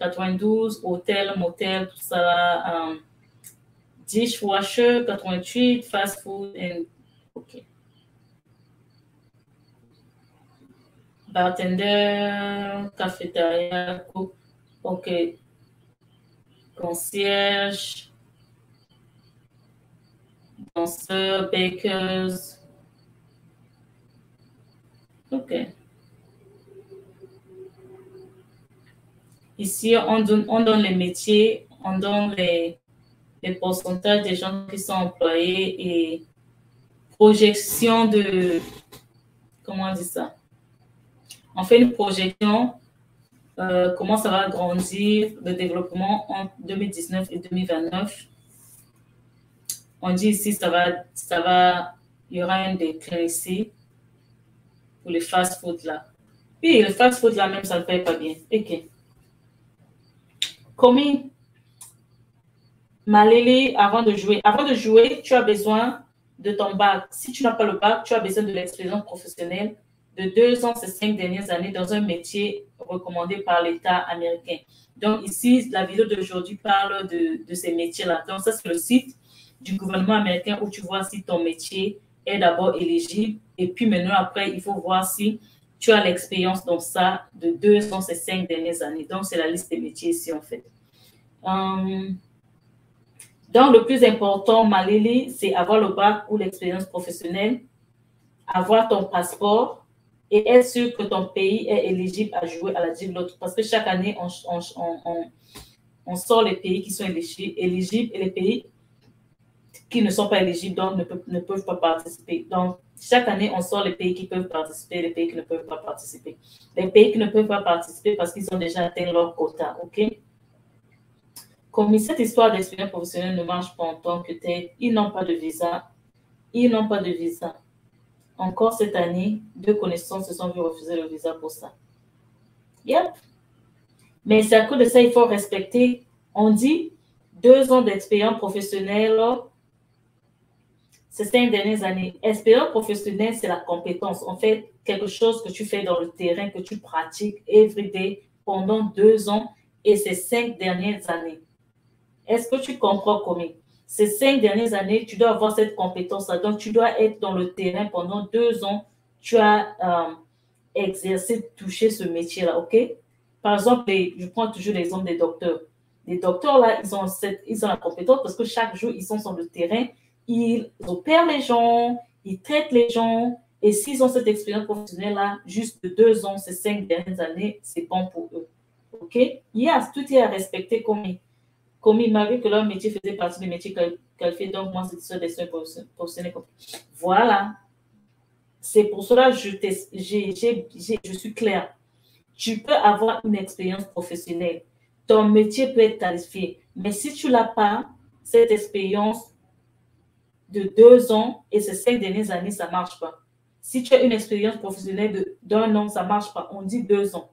92 hôtel, motel, tout ça là. Dishwasher, 88 fast food, and, OK. Bartender, cafétéria, cook, OK. Concierge, danseur, bakers, OK. Ici, on donne les métiers, on donne les pourcentages des gens qui sont employés et projection de... Comment on dit ça? On fait une projection, comment ça va grandir le développement entre 2019 et 2029. On dit ici, il y aura un déclin ici pour les fast-food là. Puis le fast-food là même, ça ne paye pas bien. OK. Komi, Malélie, avant de jouer, tu as besoin de ton bac. Si tu n'as pas le bac, tu as besoin de l'expérience professionnelle de 2 ans ces 5 dernières années dans un métier recommandé par l'État américain. Donc ici, la vidéo d'aujourd'hui parle de ces métiers-là. Donc ça, c'est le site du gouvernement américain où tu vois si ton métier est d'abord éligible. Et puis maintenant, après, il faut voir si tu as l'expérience dans ça de 2 ans ces 5 dernières années. Donc c'est la liste des métiers ici, en fait. Donc le plus important, Malélie, c'est avoir le bac ou l'expérience professionnelle, avoir ton passeport, et être sûr que ton pays est éligible à jouer à la DV Lottery. Parce que chaque année, on sort les pays qui sont éligibles et les pays qui ne sont pas éligibles, donc ne peuvent pas participer. Donc, chaque année, on sort les pays qui peuvent participer, les pays qui ne peuvent pas participer. Les pays qui ne peuvent pas participer parce qu'ils ont déjà atteint leur quota, OK? Comme cette histoire d'expérience professionnelle ne marche pas en tant que telle, ils n'ont pas de visa. Ils n'ont pas de visa. Encore cette année, 2 connaissances se sont vues refuser le visa pour ça. Yep. Mais c'est à cause de ça, il faut respecter. On dit 2 ans d'expérience professionnelle, ces 5 dernières années. SPE professionnel, c'est la compétence. En fait, quelque chose que tu fais dans le terrain, que tu pratiques every day pendant 2 ans et ces 5 dernières années. Est-ce que tu comprends, Komi? Ces 5 dernières années, tu dois avoir cette compétence-là. Donc, tu dois être dans le terrain pendant 2 ans. Tu as exercé, touché ce métier-là, OK? Par exemple, je prends toujours l'exemple des docteurs. Les docteurs, là, ils ont la compétence parce que chaque jour, ils sont sur le terrain, ils opèrent les gens, ils traitent les gens. Et s'ils ont cette expérience professionnelle-là, juste de 2 ans, ces 5 dernières années, c'est bon pour eux. OK? Yes, tout est à respecter comme ils m'avaient que leur métier faisait partie des métiers qu'elle fait. Donc, moi, c'est sur des soins professionnels. Voilà. C'est pour cela que je suis claire. Tu peux avoir une expérience professionnelle. Ton métier peut être qualifié. Mais si tu l'as pas, cette expérience de 2 ans et ces 5 dernières années, ça ne marche pas. Si tu as une expérience professionnelle d'1 an, ça ne marche pas. On dit 2 ans.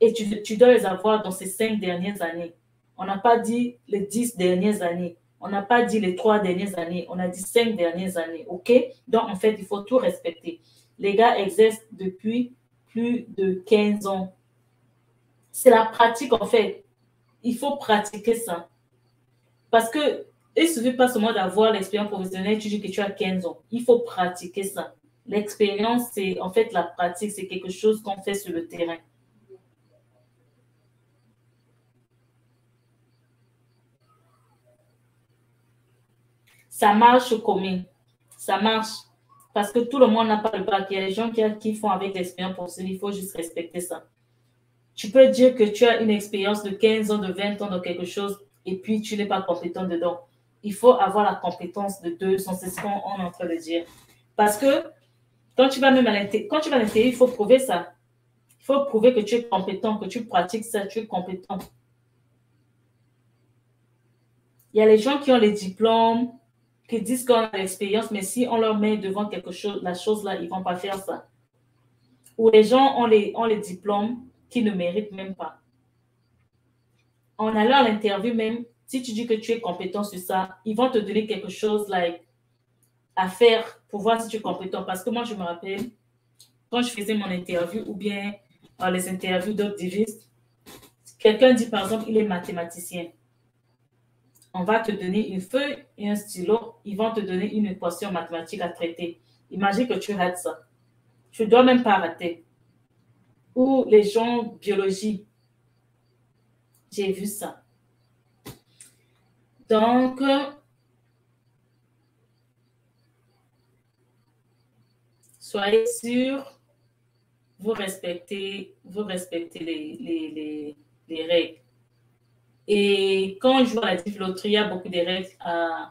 Et tu dois les avoir dans ces 5 dernières années. On n'a pas dit les 10 dernières années. On n'a pas dit les 3 dernières années. On a dit 5 dernières années. OK? Donc, en fait, il faut tout respecter. Les gars exercent depuis plus de 15 ans. C'est la pratique, en fait. Il faut pratiquer ça. Parce que il ne suffit pas seulement d'avoir l'expérience professionnelle, tu dis que tu as 15 ans. Il faut pratiquer ça. L'expérience, c'est en fait la pratique, c'est quelque chose qu'on fait sur le terrain. Ça marche comme ça marche. Parce que tout le monde n'a pas le bac. Il y a des gens qui font avec l'expérience professionnelle. Il faut juste respecter ça. Tu peux dire que tu as une expérience de 15 ans, de 20 ans dans quelque chose et puis tu n'es pas compétent dedans. Il faut avoir la compétence de 2 ans, c'est ce qu'on est en train de dire. Parce que quand tu vas même à l'intérieur, il faut prouver ça. Il faut prouver que tu es compétent, que tu pratiques ça, tu es compétent. Il y a les gens qui ont les diplômes, qui disent qu'on a l'expérience, mais si on leur met devant quelque chose, la chose là, ils ne vont pas faire ça. Ou les gens ont les diplômes, qui ne méritent même pas. En allant à l'interview même, si tu dis que tu es compétent sur ça, ils vont te donner quelque chose like, à faire pour voir si tu es compétent. Parce que moi, je me rappelle, quand je faisais mon interview ou bien les interviews d'autres divistes, quelqu'un dit par exemple, il est mathématicien. On va te donner une feuille et un stylo, ils vont te donner une équation mathématique à traiter. Imagine que tu rates ça. Tu ne dois même pas rater. Ou les gens biologie. J'ai vu ça. Donc, soyez sûrs, vous respectez les règles. Et quand je vois la DV Lottery, il y a beaucoup de règles à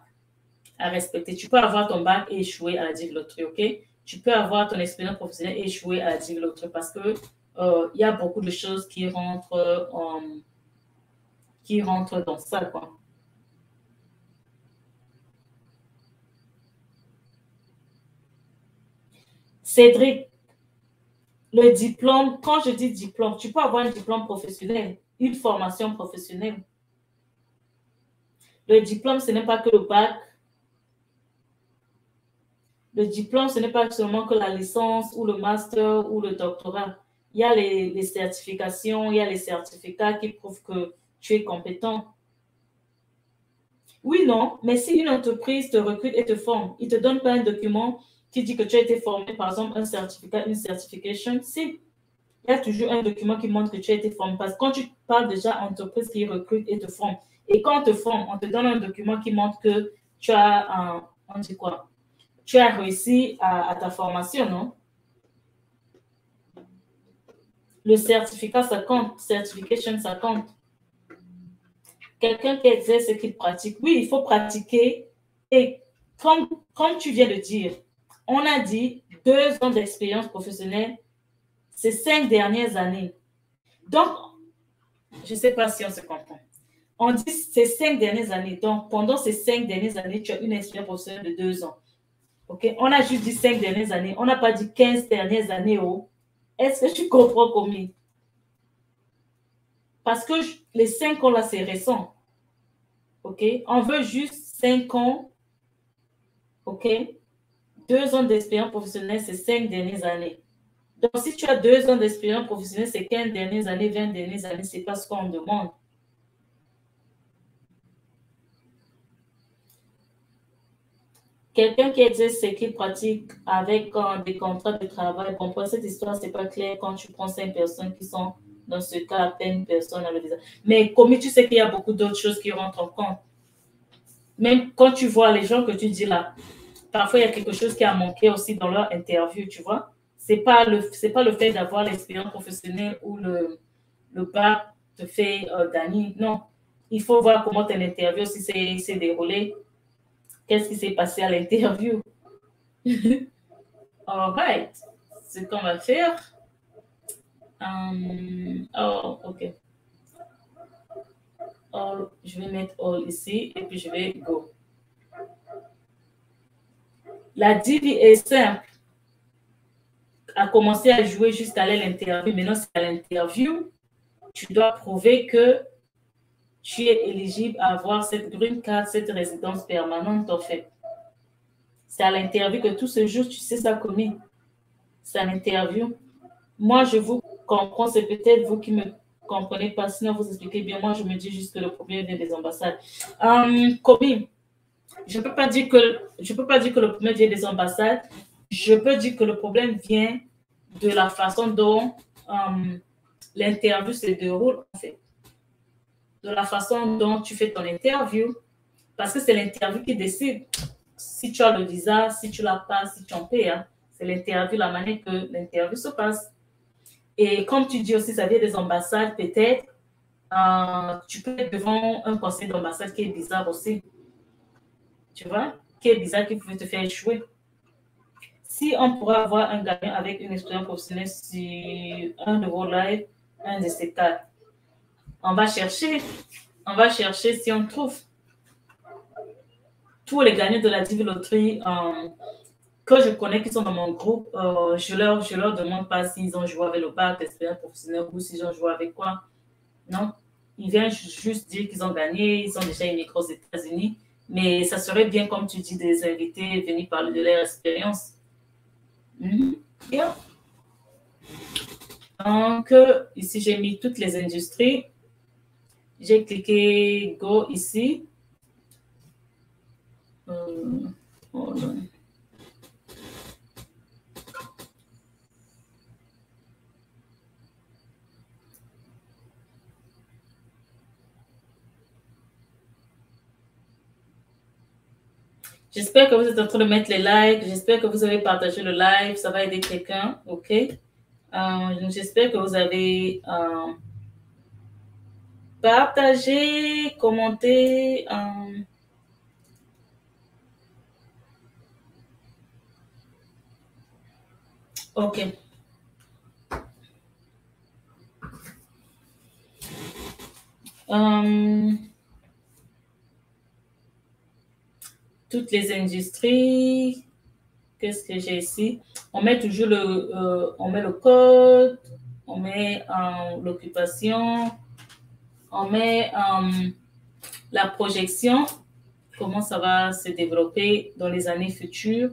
respecter. Tu peux avoir ton bac et échouer à la DV Lottery, OK? Tu peux avoir ton expérience professionnelle et échouer à la DV Lottery parce que il y a beaucoup de choses qui rentrent dans ça, quoi. Cédric, le diplôme, quand je dis diplôme, tu peux avoir un diplôme professionnel, une formation professionnelle. Le diplôme, ce n'est pas que le bac. Le diplôme, ce n'est pas seulement que la licence ou le master ou le doctorat. Il y a les certifications, il y a les certificats qui prouvent que tu es compétent. Oui, non, mais si une entreprise te recrute et te forme, il ne te donne pas un document qui dit que tu as été formé, par exemple, un certificat, une certification. Si, il y a toujours un document qui montre que tu as été formé. Parce que quand tu parles déjà entreprise qui recrute et te forme, et quand on te forme, on te donne un document qui montre que tu as, on dit quoi? Tu as réussi à ta formation, non? Le certificat, ça compte. Certification, ça compte. Quelqu'un qui exerce et qui pratique. Oui, il faut pratiquer. Et comme tu viens de dire, on a dit 2 ans d'expérience professionnelle ces 5 dernières années. Donc, je ne sais pas si on se comprend. On dit ces 5 dernières années. Donc, pendant ces 5 dernières années, tu as une expérience professionnelle de 2 ans. OK? On a juste dit 5 dernières années. On n'a pas dit 15 dernières années. Oh. Est-ce que tu comprends comment? Parce que les 5 ans là, c'est récent. OK? On veut juste 5 ans. OK? 2 ans d'expérience professionnelle, c'est 5 dernières années. Donc, si tu as 2 ans d'expérience professionnelle, c'est 15 dernières années, 20 dernières années, c'est pas ce qu'on demande. Quelqu'un qui exerce ce qu'il pratique avec des contrats de travail, bon, pour cette histoire, c'est pas clair quand tu prends 5 personnes qui sont dans ce cas, à peine une personne avec des... Mais comme tu sais qu'il y a beaucoup d'autres choses qui rentrent en compte. Même quand tu vois les gens que tu dis là, parfois il y a quelque chose qui a manqué aussi dans leur interview, tu vois. C'est pas le fait d'avoir l'expérience professionnelle ou le bac te fait gagner. Non, il faut voir comment ton interview s'est déroulée. Qu'est-ce qui s'est passé à l'interview? All right. C'est ce qu'on va faire. OK. All, je vais mettre all ici et puis je vais go. La DV est simple. A commencé à jouer juste à l'interview. Maintenant, c'est à l'interview. Tu dois prouver que tu es éligible à avoir cette green card, cette résidence permanente, en fait. C'est à l'interview que tout ce jour, tu sais ça, Komi. C'est à l'interview. Moi, je vous comprends, c'est peut-être vous qui ne me comprenez pas, sinon vous expliquez bien. Moi, je me dis juste que le problème vient des ambassades. Komi, je ne peux pas dire que le problème vient des ambassades. Je peux dire que le problème vient de la façon dont l'interview se déroule, en fait. De la façon dont tu fais ton interview, parce que c'est l'interview qui décide si tu as le visa, si tu l'as pas, si tu en payes. Hein. C'est l'interview, la manière que l'interview se passe. Et comme tu dis aussi, ça vient des ambassades, peut-être, tu peux être devant un conseil d'ambassade qui est bizarre aussi. Tu vois? Qui est bizarre, qui pouvait te faire échouer. Si on pourra avoir un gagnant avec une expérience professionnelle sur un de vos lives, un de ces quatre. On va chercher si on trouve tous les gagnants de la DV Lottery que je connais qui sont dans mon groupe. Je leur demande pas s'ils ont joué avec le bac, l'expérience professionnelle ou s'ils ont joué avec quoi. Non, ils viennent juste dire qu'ils ont gagné, ils ont déjà une micro aux États-Unis. Mais ça serait bien, comme tu dis, des invités venir parler de leur expérience. Yeah. Donc, ici, j'ai mis toutes les industries. J'ai cliqué Go ici. J'espère que vous êtes en train de mettre les likes. J'espère que vous avez partagé le live. Ça va aider quelqu'un. OK? J'espère que vous avez partagé, commenté. OK. Toutes les industries. Qu'est-ce que j'ai ici? On met toujours le code, on met l'occupation, on met la projection, comment ça va se développer dans les années futures.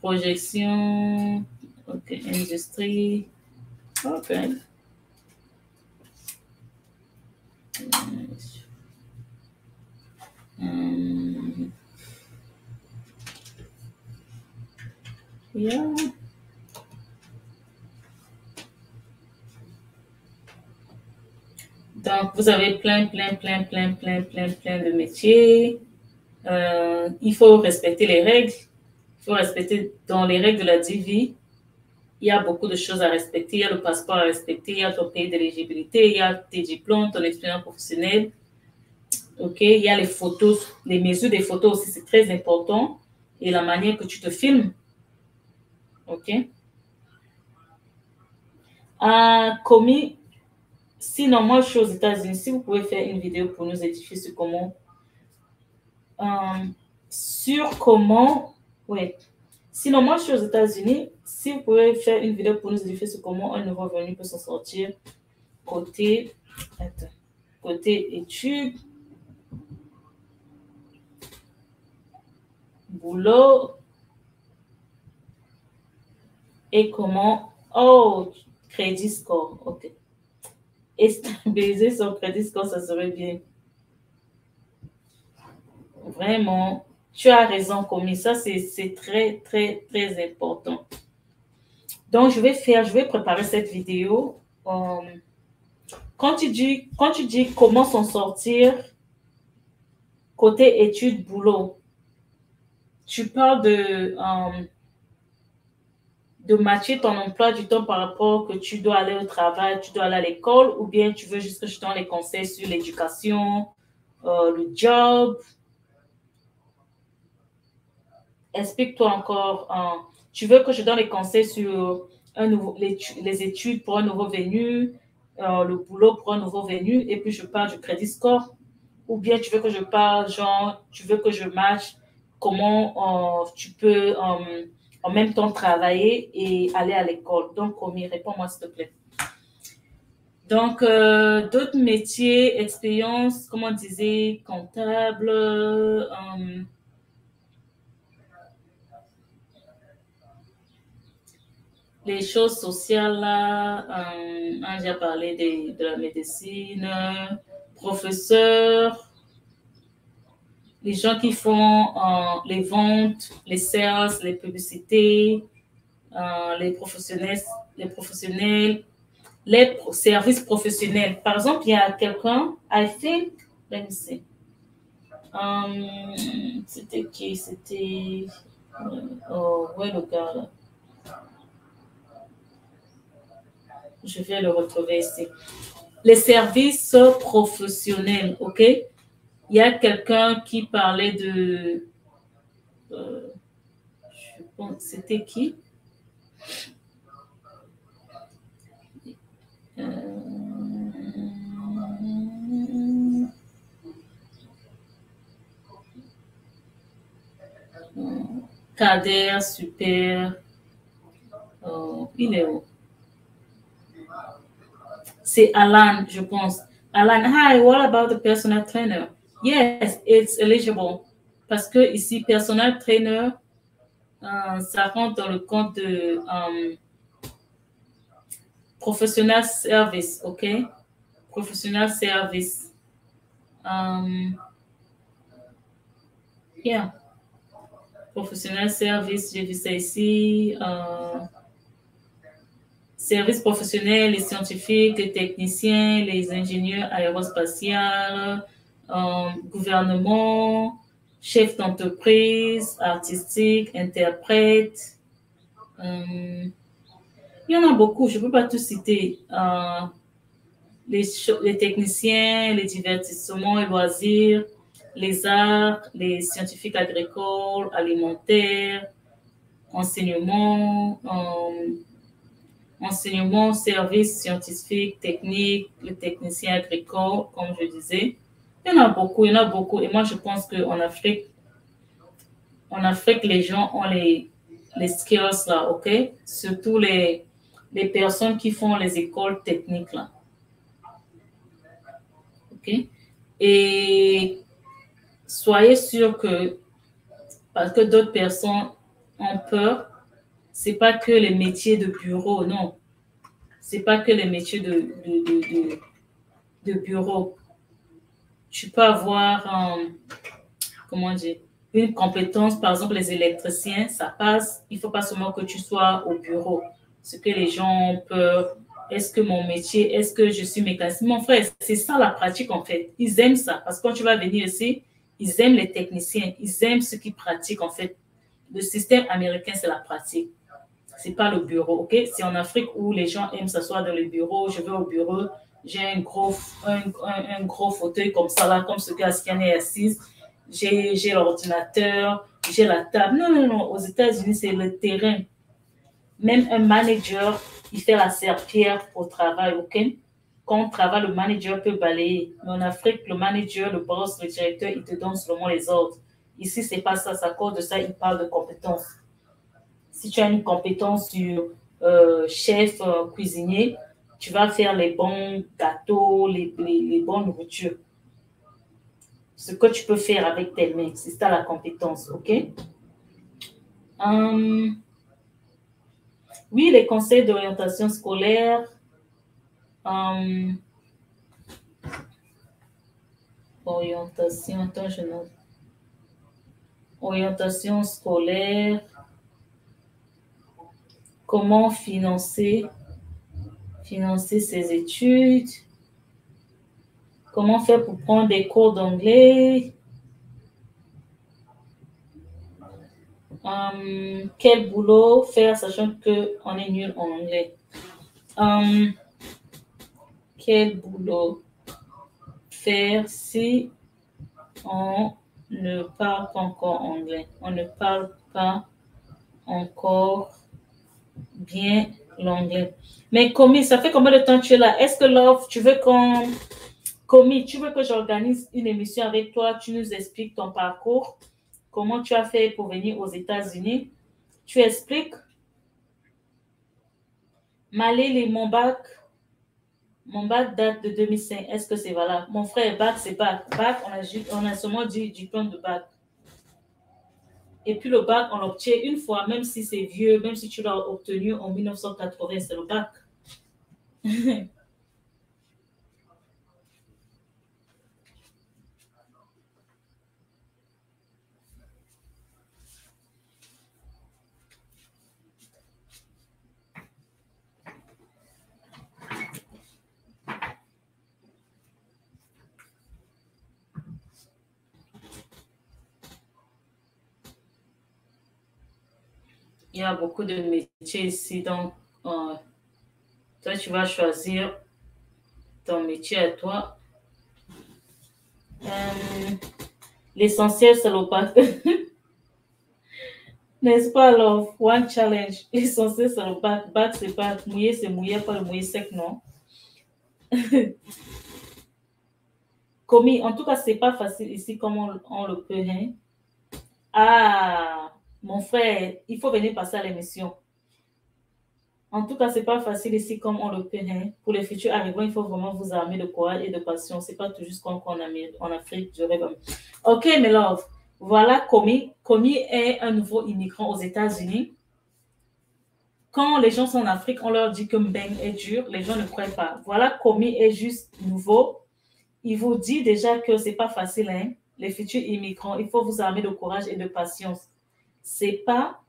Projection, OK, industrie, OK. Yeah. Donc, vous avez plein de métiers. Il faut respecter les règles. Il faut respecter dans les règles de la DV. Il y a beaucoup de choses à respecter. Il y a le passeport à respecter. Il y a ton pays d'éligibilité. Il y a tes diplômes, ton expérience professionnelle. OK, il y a les photos, les mesures des photos aussi, c'est très important. Et la manière que tu te filmes. OK. Komi, sinon, moi, je suis aux États-Unis. Si vous pouvez faire une vidéo pour nous édifier sur comment. Oui. Sinon, moi, je suis aux États-Unis. Si vous pouvez faire une vidéo pour nous édifier sur comment un nouveau venu peut s'en sortir côté. Attends. Côté études, boulot, et comment... Oh, crédit score, ok. Et stabiliser son crédit score, ça serait bien. Vraiment, tu as raison, Komi. Ça, c'est très, très, très important. Donc, je vais préparer cette vidéo. Quand tu dis comment s'en sortir, côté études, boulot, tu parles de matcher ton emploi du temps par rapport que tu dois aller au travail, tu dois aller à l'école, ou bien tu veux juste que je te donne les conseils sur l'éducation, le job. Explique-toi encore. Tu veux que je donne les conseils sur les études pour un nouveau venu, le boulot pour un nouveau venu, et puis je parle du crédit score. Ou bien tu veux que je parle, genre, tu veux que je matche comment tu peux... en même temps travailler et aller à l'école. Donc, Komi, réponds-moi, s'il te plaît. Donc, d'autres métiers, expériences, comment on disait, comptable, les choses sociales, là, j'ai parlé de la médecine, professeur, les gens qui font les ventes, les sales, les publicités, les professionnels, les services professionnels. Par exemple, il y a quelqu'un, I think, let me see. C'était qui? C'était... Oh, ouais, le gars là. Je vais le retrouver ici. Les services professionnels, OK? Il y a quelqu'un qui parlait de... je pense, c'était qui? Kader, super. Il est où? C'est Alan, je pense. Alan, hi, what about the personal trainer? Yes, it's eligible. Parce que ici, personal trainer, ça rentre dans le compte de professional service, OK? Professional service. Yeah. Professional service, j'ai vu ça ici. Services professionnels, les scientifiques, les techniciens, les ingénieurs aérospatiaux, gouvernement, chef d'entreprise, artistique, interprète. Il y en a beaucoup, je ne peux pas tout citer. Les techniciens, les divertissements et loisirs, les arts, les scientifiques agricoles, alimentaires, enseignement, services scientifiques, techniques, les techniciens agricoles, comme je disais. Il y en a beaucoup. Et moi, je pense qu'en Afrique, les gens ont les skills là, OK? Surtout les personnes qui font les écoles techniques là. OK? Et soyez sûr que, parce que d'autres personnes ont peur, c'est pas que les métiers de bureau, non. C'est pas que les métiers de bureau. Tu peux avoir, comment dire, une compétence, par exemple, les électriciens, ça passe. Il ne faut pas seulement que tu sois au bureau. Ce que les gens ont peur, est-ce que mon métier, est-ce que je suis mécanicien? Mon frère, c'est ça la pratique, en fait. Ils aiment ça. Parce que quand tu vas venir ici, ils aiment les techniciens. Ils aiment ceux qui pratiquent, en fait. Le système américain, c'est la pratique. Ce n'est pas le bureau, OK? C'est en Afrique où les gens aiment s'asseoir dans le bureau. Je vais au bureau. J'ai un gros fauteuil comme ça, là, comme ce que Asiana est assise. J'ai l'ordinateur, j'ai la table. Non. Aux États-Unis, c'est le terrain. Même un manager, il fait la serpillère au travail, OK? Quand on travaille, le manager peut balayer. Mais en Afrique, le manager, le boss, le directeur, il te donne seulement les ordres. Ici, c'est pas ça. À cause de ça, il parle de compétences. Si tu as une compétence sur chef, cuisinier, tu vas faire les bons gâteaux, les bonnes nourritures. Ce que tu peux faire avec tes mains, c'est ça la compétence, ok? Oui, les conseils d'orientation scolaire. Orientation, attends, je note. Orientation scolaire. Comment financer ses études? Comment faire pour prendre des cours d'anglais? Quel boulot faire, sachant qu'on est nul en anglais? Quel boulot faire si on ne parle pas encore anglais? On ne parle pas encore bien l'anglais. Mais Komi, ça fait combien de temps que tu es là? Est-ce que Love, tu veux qu'on... Komi, tu veux que j'organise une émission avec toi? Tu nous expliques ton parcours. Comment tu as fait pour venir aux États-Unis? Tu expliques. Malélie, mon bac date de 2005. Est-ce que c'est valable? Mon frère, bac, c'est bac. Bac, on a seulement du diplôme de bac. Et puis le bac, on l'obtient une fois, même si c'est vieux, même si tu l'as obtenu en 1980, c'est le bac. Il y a beaucoup de métiers ici, donc toi, tu vas choisir ton métier à toi. L'essentiel, c'est le bac. N'est-ce pas, alors, one challenge. L'essentiel, c'est le bac. Bac, c'est bac. Mouillé, c'est mouillé, pas le mouillé sec, non. Komi, en tout cas, c'est pas facile ici comme on le peut. Hein? Ah! Mon frère, il faut venir passer à l'émission. En tout cas, ce n'est pas facile ici comme on le peut. Hein. Pour les futurs arrivants, il faut vraiment vous armer de courage et de patience. Ce n'est pas tout juste qu'on est en Afrique. Je rêve. OK, mes love. Voilà Komi. Komi est un nouveau immigrant aux États-Unis. Quand les gens sont en Afrique, on leur dit que Mbeng est dur. Les gens ne croient pas. Voilà, Komi est juste nouveau. Il vous dit déjà que ce n'est pas facile. Hein. Les futurs immigrants, il faut vous armer de courage et de patience. C'est pas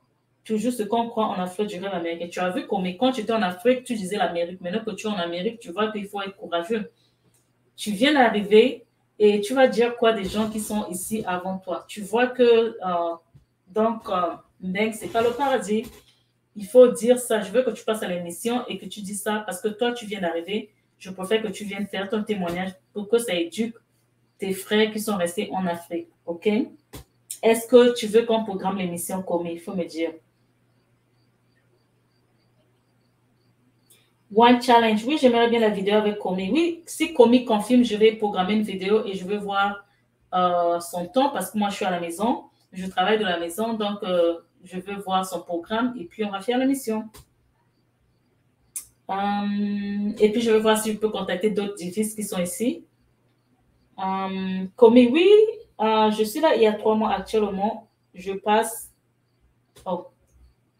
toujours ce qu'on croit en Afrique du rêve américain. Tu as vu Komi, quand tu étais en Afrique, tu disais l'Amérique. Maintenant que tu es en Amérique, tu vois qu'il faut être courageux. Tu viens d'arriver et tu vas dire quoi des gens qui sont ici avant toi. Tu vois que, c'est pas le paradis. Il faut dire ça. Je veux que tu passes à l'émission et que tu dis ça parce que toi, tu viens d'arriver. Je préfère que tu viennes faire ton témoignage pour que ça éduque tes frères qui sont restés en Afrique. OK? Est-ce que tu veux qu'on programme l'émission Komi? Il faut me dire. One challenge. Oui, j'aimerais bien la vidéo avec Komi. Oui, si Komi confirme, je vais programmer une vidéo et je vais voir son temps parce que moi, je suis à la maison. Je travaille de la maison, donc je veux voir son programme et puis on va faire l'émission. Et puis, je vais voir si je peux contacter d'autres DVs qui sont ici. Komi, oui. Je suis là il y a 3 mois actuellement. Je passe... Oh.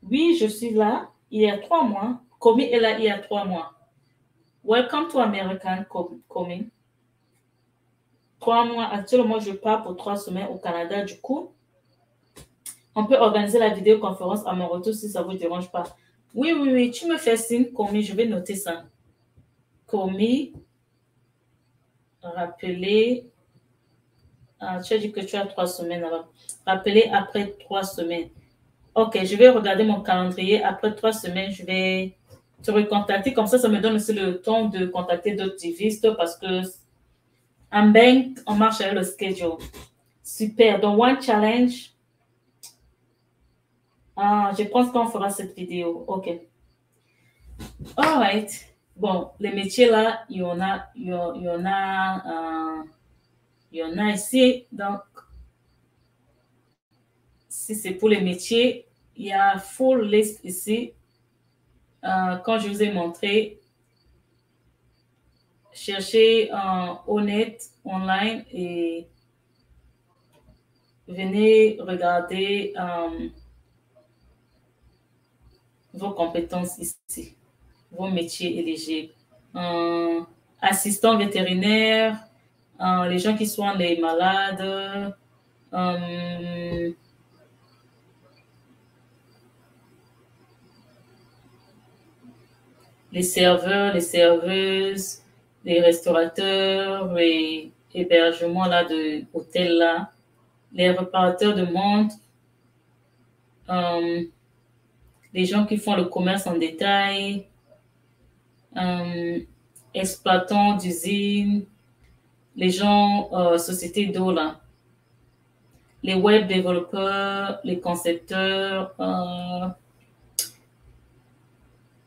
Oui, je suis là il y a 3 mois. Komi est là il y a 3 mois. Welcome to American, Komi. 3 mois actuellement, je pars pour 3 semaines au Canada. Du coup, on peut organiser la vidéoconférence à mon retour si ça ne vous dérange pas. Oui, oui, oui, tu me fais signe, Komi. Je vais noter ça. Komi, rappelez... Ah, tu as dit que tu as 3 semaines là-bas. Rappelez après 3 semaines. OK, je vais regarder mon calendrier. Après 3 semaines, je vais te recontacter. Comme ça, ça me donne aussi le temps de contacter d'autres activistes parce que en bank, on marche avec le schedule. Super. Donc, one challenge. Ah, je pense qu'on fera cette vidéo. OK. All right. Bon, les métiers là, il y en a ici, donc si c'est pour les métiers, il y a full list ici. Quand je vous ai montré, Cherchez O*NET online et venez regarder vos compétences ici, vos métiers éligibles. Assistants vétérinaires, les gens qui soignent les malades, les serveurs, les serveuses, les restaurateurs, les hébergements là de hôtels là, les réparateurs de montres, les gens qui font le commerce en détail, exploitants d'usines, les gens sociétés d'eau là, les web développeurs, les concepteurs,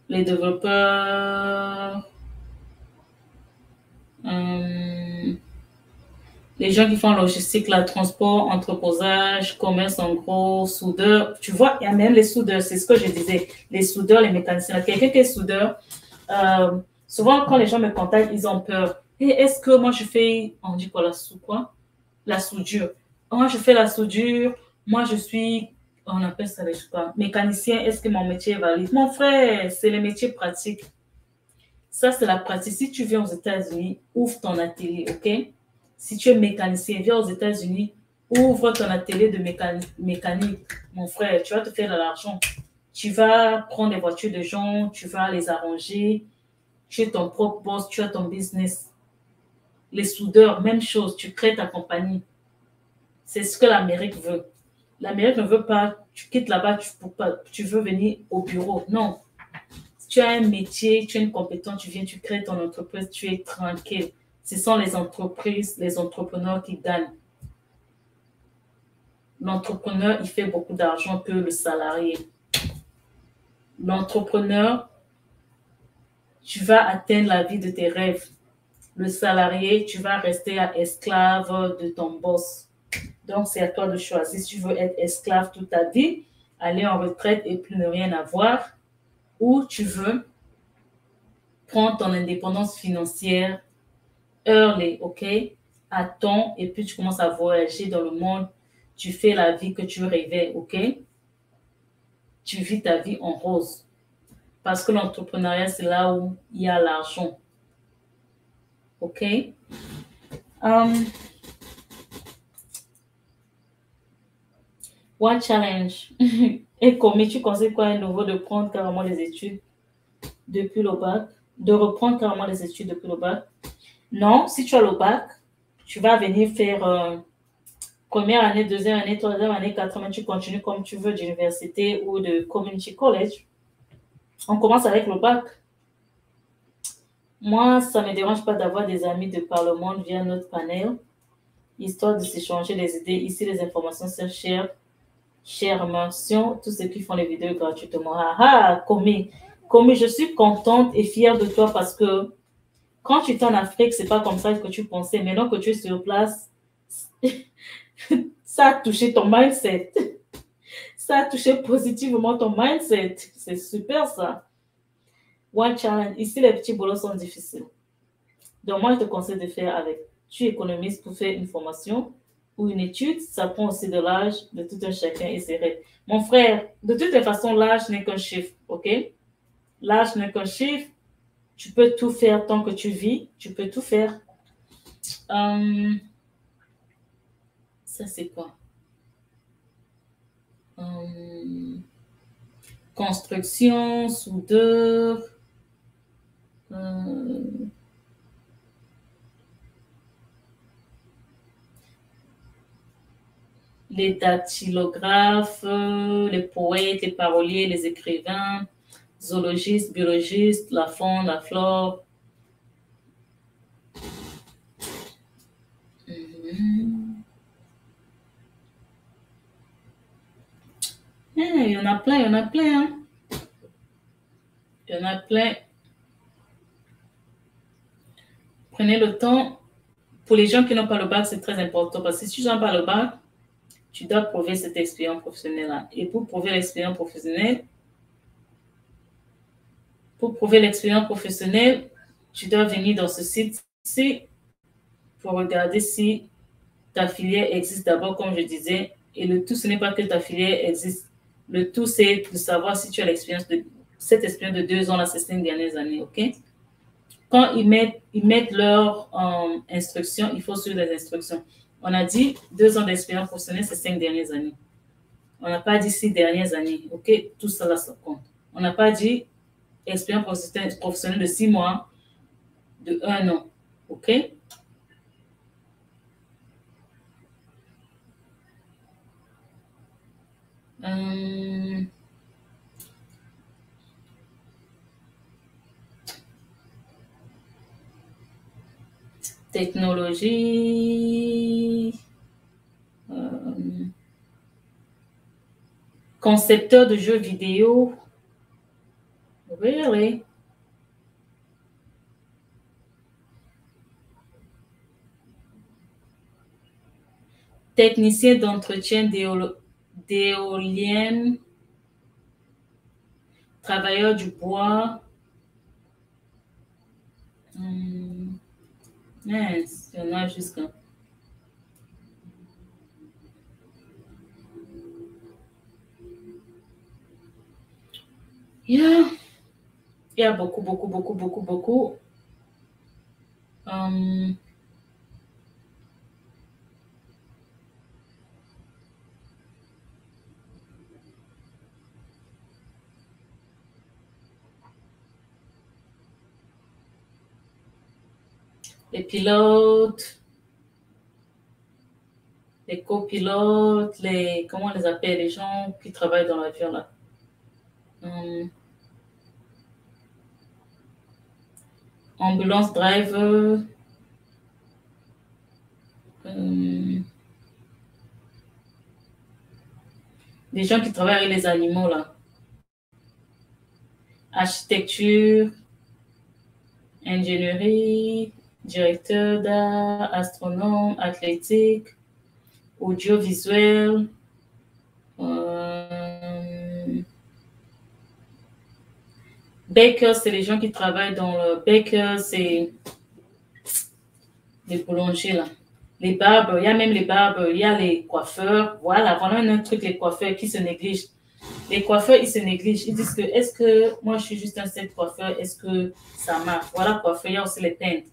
les développeurs, les gens qui font logistique, la transport, entreposage, commerce en gros, soudeur. Tu vois, il y a même les soudeurs, c'est ce que je disais. Les soudeurs, les mécaniciens. Quelqu'un qui est soudeur, souvent quand les gens me contactent, ils ont peur. Et est-ce que moi je fais, on dit quoi, la soudure. Moi je fais la soudure, moi je suis, on appelle ça, je sais pas, mécanicien, est-ce que mon métier est valide? Mon frère, c'est les métiers pratiques. Ça, c'est la pratique. Si tu viens aux États-Unis, ouvre ton atelier, OK? Si tu es mécanicien, viens aux États-Unis, ouvre ton atelier de mécanique. Mon frère, tu vas te faire de l'argent. Tu vas prendre des voitures de gens, tu vas les arranger. Tu es ton propre boss, tu as ton business. Les soudeurs, même chose, tu crées ta compagnie. C'est ce que l'Amérique veut. L'Amérique ne veut pas, tu quittes là-bas, tu veux venir au bureau. Non. Tu as un métier, tu as une compétence, tu viens, tu crées ton entreprise, tu es tranquille. Ce sont les entreprises, les entrepreneurs qui gagnent. L'entrepreneur, il fait beaucoup d'argent que le salarié. L'entrepreneur, tu vas atteindre la vie de tes rêves. Le salarié, tu vas rester esclave de ton boss. Donc, c'est à toi de choisir si tu veux être esclave toute ta vie, aller en retraite et plus ne rien avoir, où tu veux prendre ton indépendance financière early, OK? Attends, et puis tu commences à voyager dans le monde. Tu fais la vie que tu rêvais, OK? Tu vis ta vie en rose. Parce que l'entrepreneuriat, c'est là où il y a l'argent. OK? One challenge. Et Komi, tu conseilles quoi à nouveau de prendre carrément les études depuis le bac? De reprendre carrément les études depuis le bac? Non, si tu as le bac, tu vas venir faire première année, deuxième année, troisième année, quatrième année, tu continues comme tu veux d'université ou de community college. On commence avec le bac. Moi, ça ne me dérange pas d'avoir des amis de par le monde via notre panel, histoire de s'échanger des idées. Ici, les informations se cherchent. Chers mentions, tous ceux qui font les vidéos gratuitement. Ah, Komi, je suis contente et fière de toi parce que quand tu es en Afrique, c'est pas comme ça que tu pensais. Maintenant que tu es sur place, ça a touché ton mindset. Ça a touché positivement ton mindset. C'est super ça. One challenge. Ici, les petits boulots sont difficiles. Donc, moi, je te conseille de faire avec. Tu économises pour faire une formation ou une étude, ça prend aussi de l'âge de tout un chacun et ses rêves. Mon frère, de toutes les façons, l'âge n'est qu'un chiffre, OK? L'âge n'est qu'un chiffre. Tu peux tout faire tant que tu vis. Tu peux tout faire. Ça, c'est quoi? Construction, soudeur. Les dactylographes, les poètes, les paroliers, les écrivains, zoologistes, biologistes, la faune, la flore. Il y en a plein, il y en a plein. Hein? Il y en a plein. Prenez le temps. Pour les gens qui n'ont pas le bac, c'est très important parce que si tu n'as pas le bac, tu dois prouver cette expérience professionnelle-là. Et pour prouver l'expérience professionnelle, tu dois venir dans ce site-ci pour regarder si ta filière existe d'abord, comme je disais. Et le tout, ce n'est pas que ta filière existe. Le tout, c'est de savoir si tu as l'expérience de cette expérience de 2 ans, la 16 dernières années, OK? Quand ils mettent leurs instructions, il faut suivre les instructions. On a dit 2 ans d'expérience professionnelle, ces 5 dernières années. On n'a pas dit 6 dernières années, OK? Tout cela, ça compte. On n'a pas dit expérience professionnelle de 6 mois, de 1 an, OK? Technologie, concepteur de jeux vidéo, really? Technicien d'entretien d'éolienne, travailleur du bois. Yes, il y en a jusqu'à... Il y a beaucoup. Les pilotes, les copilotes, les, comment on les appelle, les gens qui travaillent dans l'avion là. Ambulance driver, les gens qui travaillent avec les animaux là. Architecture, ingénierie, directeur d'art, astronome, athlétique, audiovisuel, baker, c'est les gens qui travaillent dans le baker, c'est les boulangers là. Les barbes, il y a même les barbes, il y a les coiffeurs. Voilà un truc, les coiffeurs qui se négligent. Les coiffeurs, ils se négligent. Ils disent que, est-ce que moi je suis juste un set coiffeur, est-ce que ça marche? Voilà, coiffeur, il y a aussi les peintres.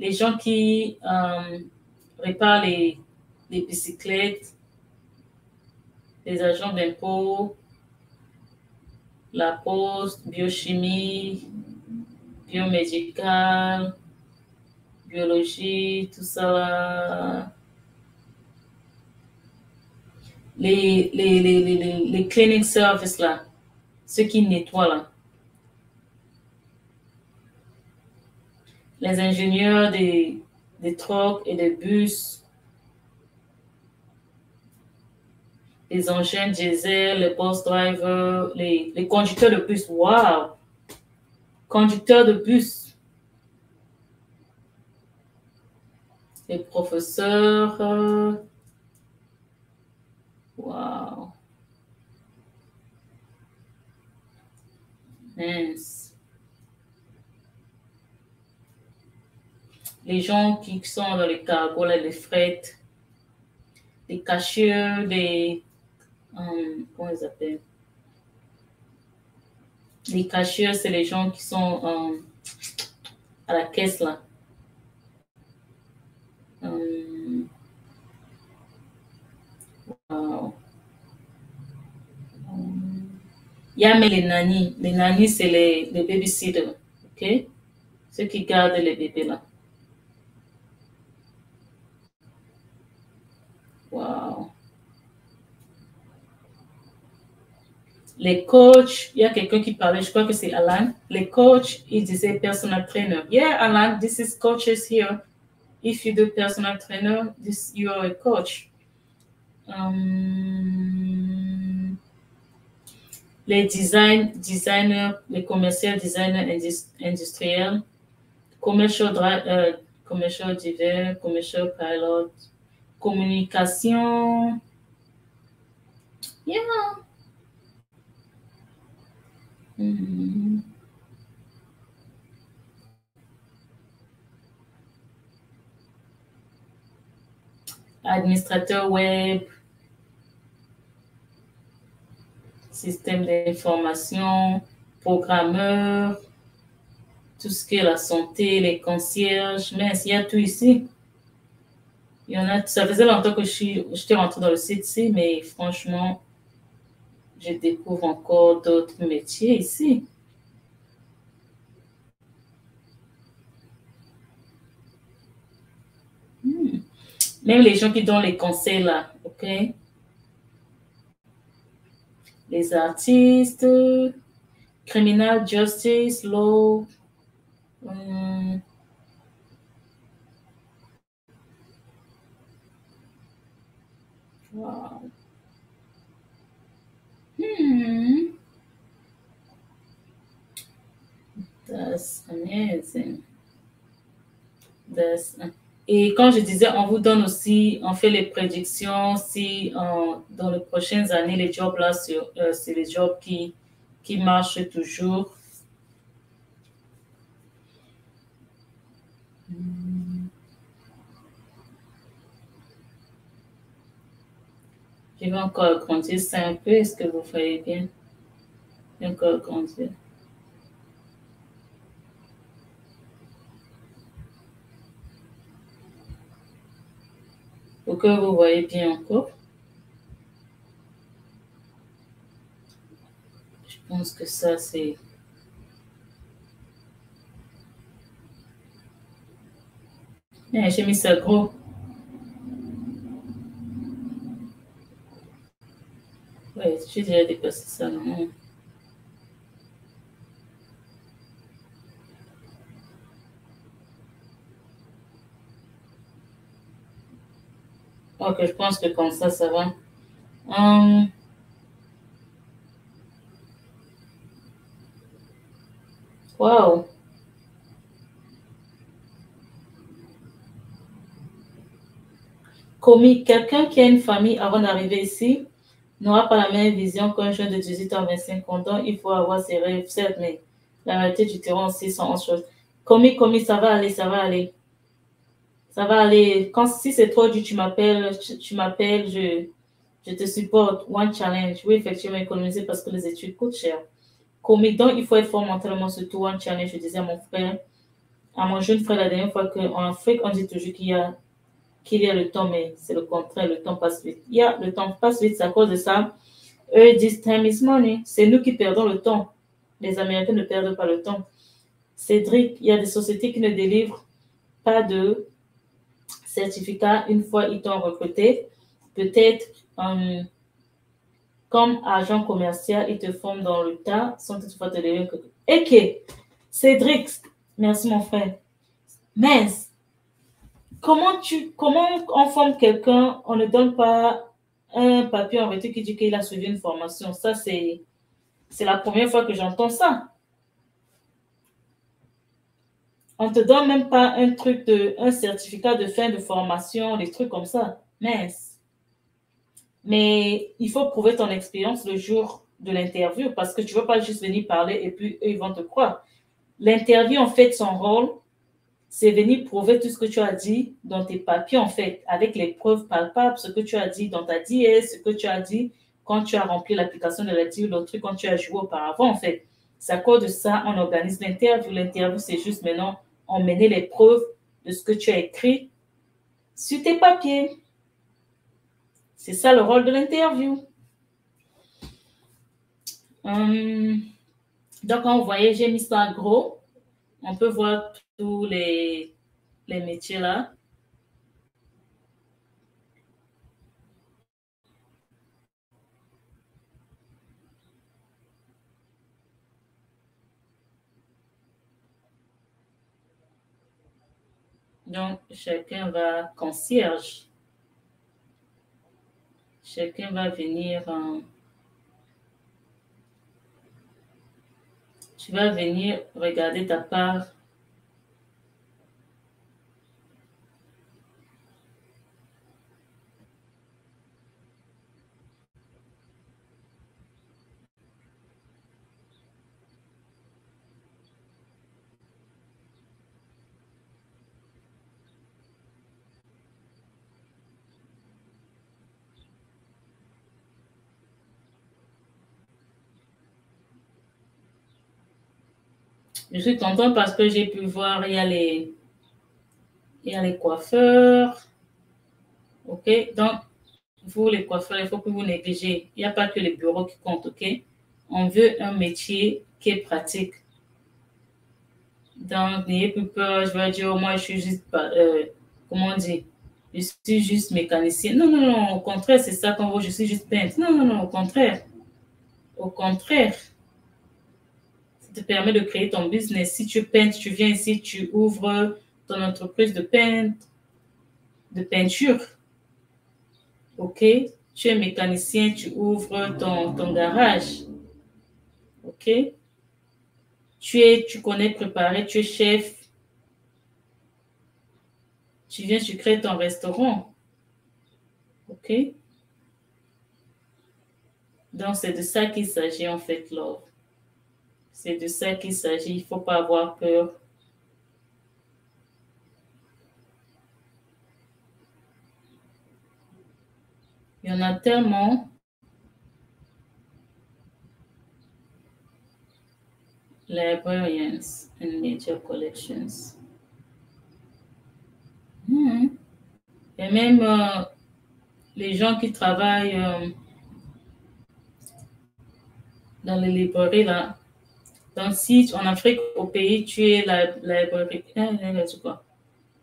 Les gens qui réparent les bicyclettes, les agents d'impôts, la poste, biochimie, biomédicale, biologie, tout ça. Les cleaning services là, ceux qui nettoient là. Les ingénieurs des trocs et des bus, les engins diesel, les bus drivers, les conducteurs de bus. Waouh! Conducteurs de bus. Les professeurs. Waouh! Nice. Les gens qui sont dans les cargos, les fret, les cacheurs, les... comment ils appellent? Les cacheurs, c'est les gens qui sont à la caisse, là. Wow. Il y a même les nannies. Les nannies, c'est les babysitters, OK? Ceux qui gardent les bébés, là. Wow. Les coachs, il y a quelqu'un qui parlait, je crois que c'est Alan. Les coachs, il disait personal trainer. Yeah, Alan, this is coaches here. If you do personal trainer, you are a coach. Les designers, les commerciaux, designers industriels, commercial divers, commercial pilot. Communication. Yeah. administrateur web, système d'information, programmeur, tout ce qui est la santé, les concierges, mais il y a tout ici. Il y en a, ça faisait longtemps que j'étais rentrée dans le site ici, mais franchement, je découvre encore d'autres métiers ici. Même les gens qui donnent les conseils là, ok? Les artistes, criminal justice, law, wow. That's amazing. Et quand je disais, on vous donne aussi, on fait les prédictions si dans les prochaines années, les jobs là, c'est les jobs qui marchent toujours. Je vais encore agrandir ça un peu. Est-ce que vous voyez bien? Je vais encore agrandir. Pour que vous voyez bien encore. Je pense que ça, c'est... Eh, j'ai mis ça gros. Ouais, j'ai déjà dépassé ça, non? Ok, je pense que comme ça, ça va. Wow. Komi, quelqu'un qui a une famille avant d'arriver ici n'aura pas la même vision qu'un jeune de 18 ans, 25 ans. Donc, il faut avoir ses rêves, certes, mais la réalité du terrain aussi, c'est autre chose. Komi, ça va aller, ça va aller. Ça va aller. Quand, si c'est trop dur, tu m'appelles, je te supporte. One challenge. Oui, effectivement, économiser parce que les études coûtent cher. Komi, donc, il faut être fort mentalement, surtout one challenge. Je disais à mon frère, à mon jeune frère, la dernière fois qu'en Afrique, on dit toujours qu'il y a le temps, mais c'est le contraire, le temps passe vite. Le temps passe vite, c'est à cause de ça. Eux disent time is money. C'est nous qui perdons le temps. Les Américains ne perdent pas le temps. Cédric, il y a des sociétés qui ne délivrent pas de certificat une fois ils t'ont recruté. Peut-être comme agent commercial, ils te forment dans le tas sans toutefois te donner. Ok, Cédric, merci mon frère. Mince, comment on forme quelqu'un, on ne donne pas un papier en retour qui dit qu'il a suivi une formation. Ça, c'est la première fois que j'entends ça. On ne te donne même pas un certificat de fin de formation, des trucs comme ça. Mince. Mais il faut prouver ton expérience le jour de l'interview parce que tu ne vas pas juste venir parler et puis eux, ils vont te croire. L'interview, en fait, son rôle, c'est venir prouver tout ce que tu as dit dans tes papiers, en fait, avec les preuves palpables, ce que tu as dit dans ta DS, ce que tu as dit quand tu as rempli l'application de la DV Lottery, quand tu as joué auparavant, en fait. C'est à cause de ça, on organise l'interview. L'interview, c'est juste maintenant emmener les preuves de ce que tu as écrit sur tes papiers. C'est ça le rôle de l'interview. Donc, on voyait, j'ai mis ça en gros. On peut voir tous les métiers là. Donc, chacun va concierge. Chacun va venir. Tu vas venir regarder ta part. Je suis contente parce que j'ai pu voir, il y a les coiffeurs. OK? Donc, vous, les coiffeurs, il faut que vous négligez. Il n'y a pas que les bureaux qui comptent, OK? On veut un métier qui est pratique. Donc, n'ayez plus peur, je vais dire, moi, je suis juste, comment on dit? Je suis juste mécanicien. Non, non, non, au contraire, c'est ça qu'on voit, je suis juste peintre. Non, non, non, au contraire. Au contraire. Ça te permet de créer ton business. Si tu peins, tu viens ici, tu ouvres ton entreprise de peinture. OK? Tu es mécanicien, tu ouvres ton garage. OK? Tu connais préparer, tu es chef. Tu viens, tu crées ton restaurant. OK? Donc, c'est de ça qu'il s'agit, en fait, Love. C'est de ça qu'il s'agit. Il ne faut pas avoir peur. Il y en a tellement. Librarians and Major Collections. Et même les gens qui travaillent dans les librairies, là. Donc, si en Afrique, au pays, tu es la librairie,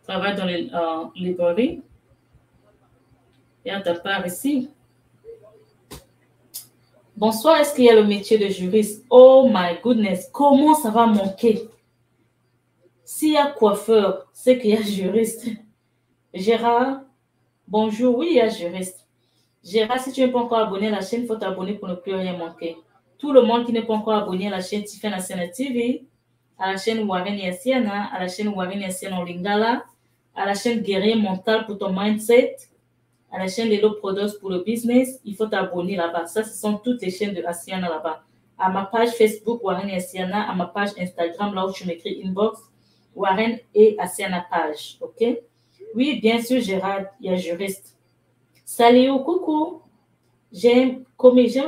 travaille dans les librairies, il y a ta part ici. Bonsoir, est-ce qu'il y a le métier de juriste? Oh my goodness, comment ça va manquer? S'il y a coiffeur, c'est qu'il y a juriste. Gérard, bonjour, oui, il y a juriste. Gérard, si tu n'es pas encore abonné à la chaîne, il faut t'abonner pour ne plus rien manquer. Tout le monde qui n'est pas encore abonné à la chaîne Tiffany Asiana TV, à la chaîne Warren et Asiana, à la chaîne Warren et Asiana en Lingala, à la chaîne Guerrier Mental pour ton mindset, à la chaîne Lelo Products pour le business, il faut t'abonner là-bas. Ça, ce sont toutes les chaînes de Asiana là-bas. À ma page Facebook, Warren et Asiana, à ma page Instagram, là où tu m'écris inbox, Warren et Asiana page. OK? Oui, bien sûr, Gérard, il y a juriste. Salut, coucou. J'aime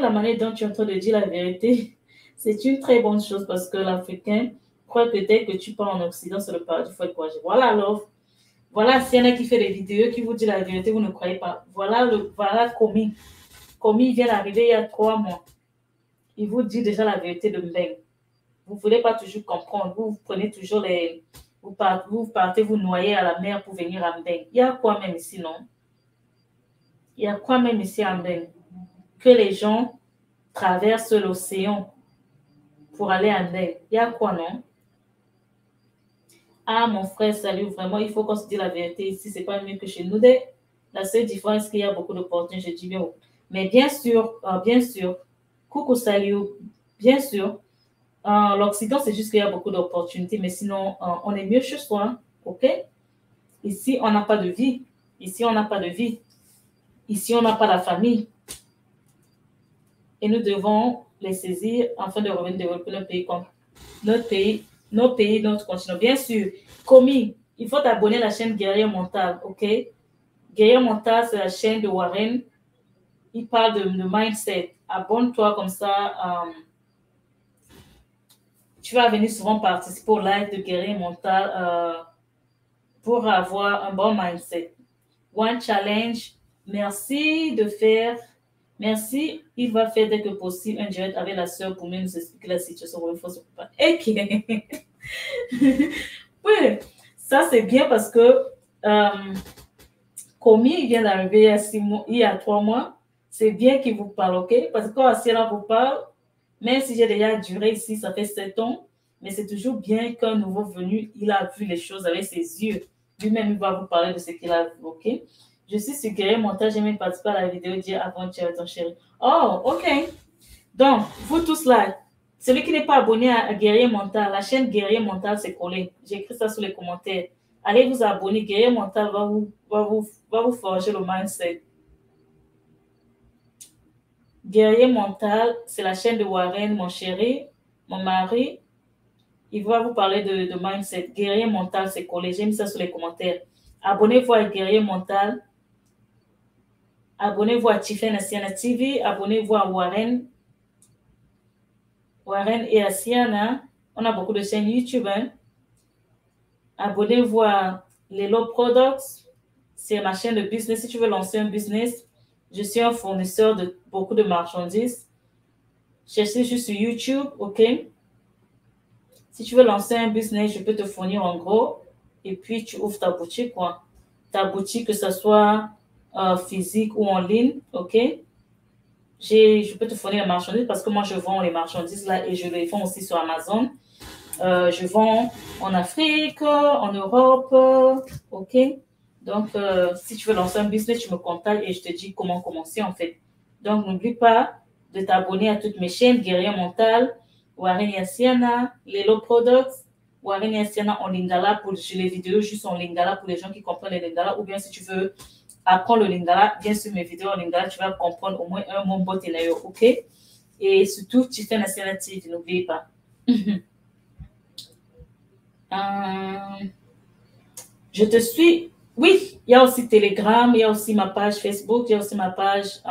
la manière dont tu es en train de dire la vérité. C'est une très bonne chose parce que l'Africain croit que dès que tu pars en Occident, c'est le paradis, il faut être. Voilà, alors. Voilà, Asiana qui fait des vidéos, qui vous dit la vérité, vous ne croyez pas. Voilà Komi. Komi vient d'arriver il y a 3 mois. Il vous dit déjà la vérité de même. Vous ne voulez pas toujours comprendre. Vous prenez toujours les... Vous partez vous noyer à la mer pour venir à Mbeng. Il y a quoi même ici, non? Il y a quoi même ici à Mbeng? Que les gens traversent l'océan pour aller à Mbeng. Il y a quoi, non? Ah, mon frère, salut, vraiment, il faut qu'on se dise la vérité ici, c'est pas mieux que chez nous. La seule différence, c'est qu'il y a beaucoup d'opportunités, je dis bien. Mais bien sûr, coucou, salut, bien sûr. L'Occident, c'est juste qu'il y a beaucoup d'opportunités, mais sinon, on est mieux chez soi, hein? OK? Ici, on n'a pas de vie. Ici, on n'a pas de vie. Ici, on n'a pas la famille. Et nous devons les saisir afin de revenir développer notre pays, comme notre pays, nos pays, notre continent. Bien sûr, Komi, il faut t'abonner à la chaîne Guerrier Mental, OK? Guerrier Mental, c'est la chaîne de Warren. Il parle de mindset. Abonne-toi comme ça. Tu vas venir souvent participer au live de Guerrier Mental pour avoir un bon mindset. One challenge. Merci de faire. Merci. Il va faire dès que possible un direct avec la soeur pour mieux nous expliquer la situation. Il faut se préparer. Oui, ça c'est bien parce que Komi vient d'arriver il y a 3 mois. C'est bien qu'il vous parle, OK? Parce que quand Asiana vous parle, même si j'ai déjà duré ici, ça fait 7 ans, mais c'est toujours bien qu'un nouveau venu, il a vu les choses avec ses yeux. Lui-même, il va vous parler de ce qu'il a vu, OK? Je suis sur Guerrier Mental, j'ai même participé à la vidéo d'hier avant-hier, ton chéri. Oh, OK. Donc, vous tous là, celui qui n'est pas abonné à Guerrier Mental, la chaîne Guerrier Mental, c'est collé. J'ai écrit ça sous les commentaires. Allez vous abonner, Guerrier Mental va vous forger le mindset. Guerrier Mental, c'est la chaîne de Warren, mon chéri, mon mari. Il va vous parler de mindset. Guerrier Mental, c'est collé. J'ai mis ça sous les commentaires. Abonnez-vous à Guerrier Mental. Abonnez-vous à Tiffany Asiana TV. Abonnez-vous à Warren. Warren et Asiana. On a beaucoup de chaînes YouTube. Hein? Abonnez-vous à Lelo Products. C'est ma chaîne de business. Si tu veux lancer un business, je suis un fournisseur de beaucoup de marchandises. Cherchez juste sur YouTube, OK? Si tu veux lancer un business, je peux te fournir en gros. Et puis, tu ouvres ta boutique, quoi. Ta boutique, que ce soit physique ou en ligne, OK? Je peux te fournir les marchandises parce que moi, je vends les marchandises là et je les vends aussi sur Amazon. Je vends en Afrique, en Europe, OK? Donc, si tu veux lancer un business, tu me contactes et je te dis comment commencer, en fait. Donc, n'oublie pas de t'abonner à toutes mes chaînes, Guerrier Mental, Warren et Asiana, Lelo Products, Warren et Asiana en Lingala, pour les vidéos juste en Lingala, pour les gens qui comprennent le Lingala, ou bien si tu veux apprendre le Lingala, bien sûr, mes vidéos en Lingala, tu vas comprendre au moins un mot bot et d'ailleurs, OK? Et surtout, Tiffany Asiana TV, n'oublie pas. Je te suis... Oui, il y a aussi Telegram, il y a aussi ma page Facebook, il y a aussi ma page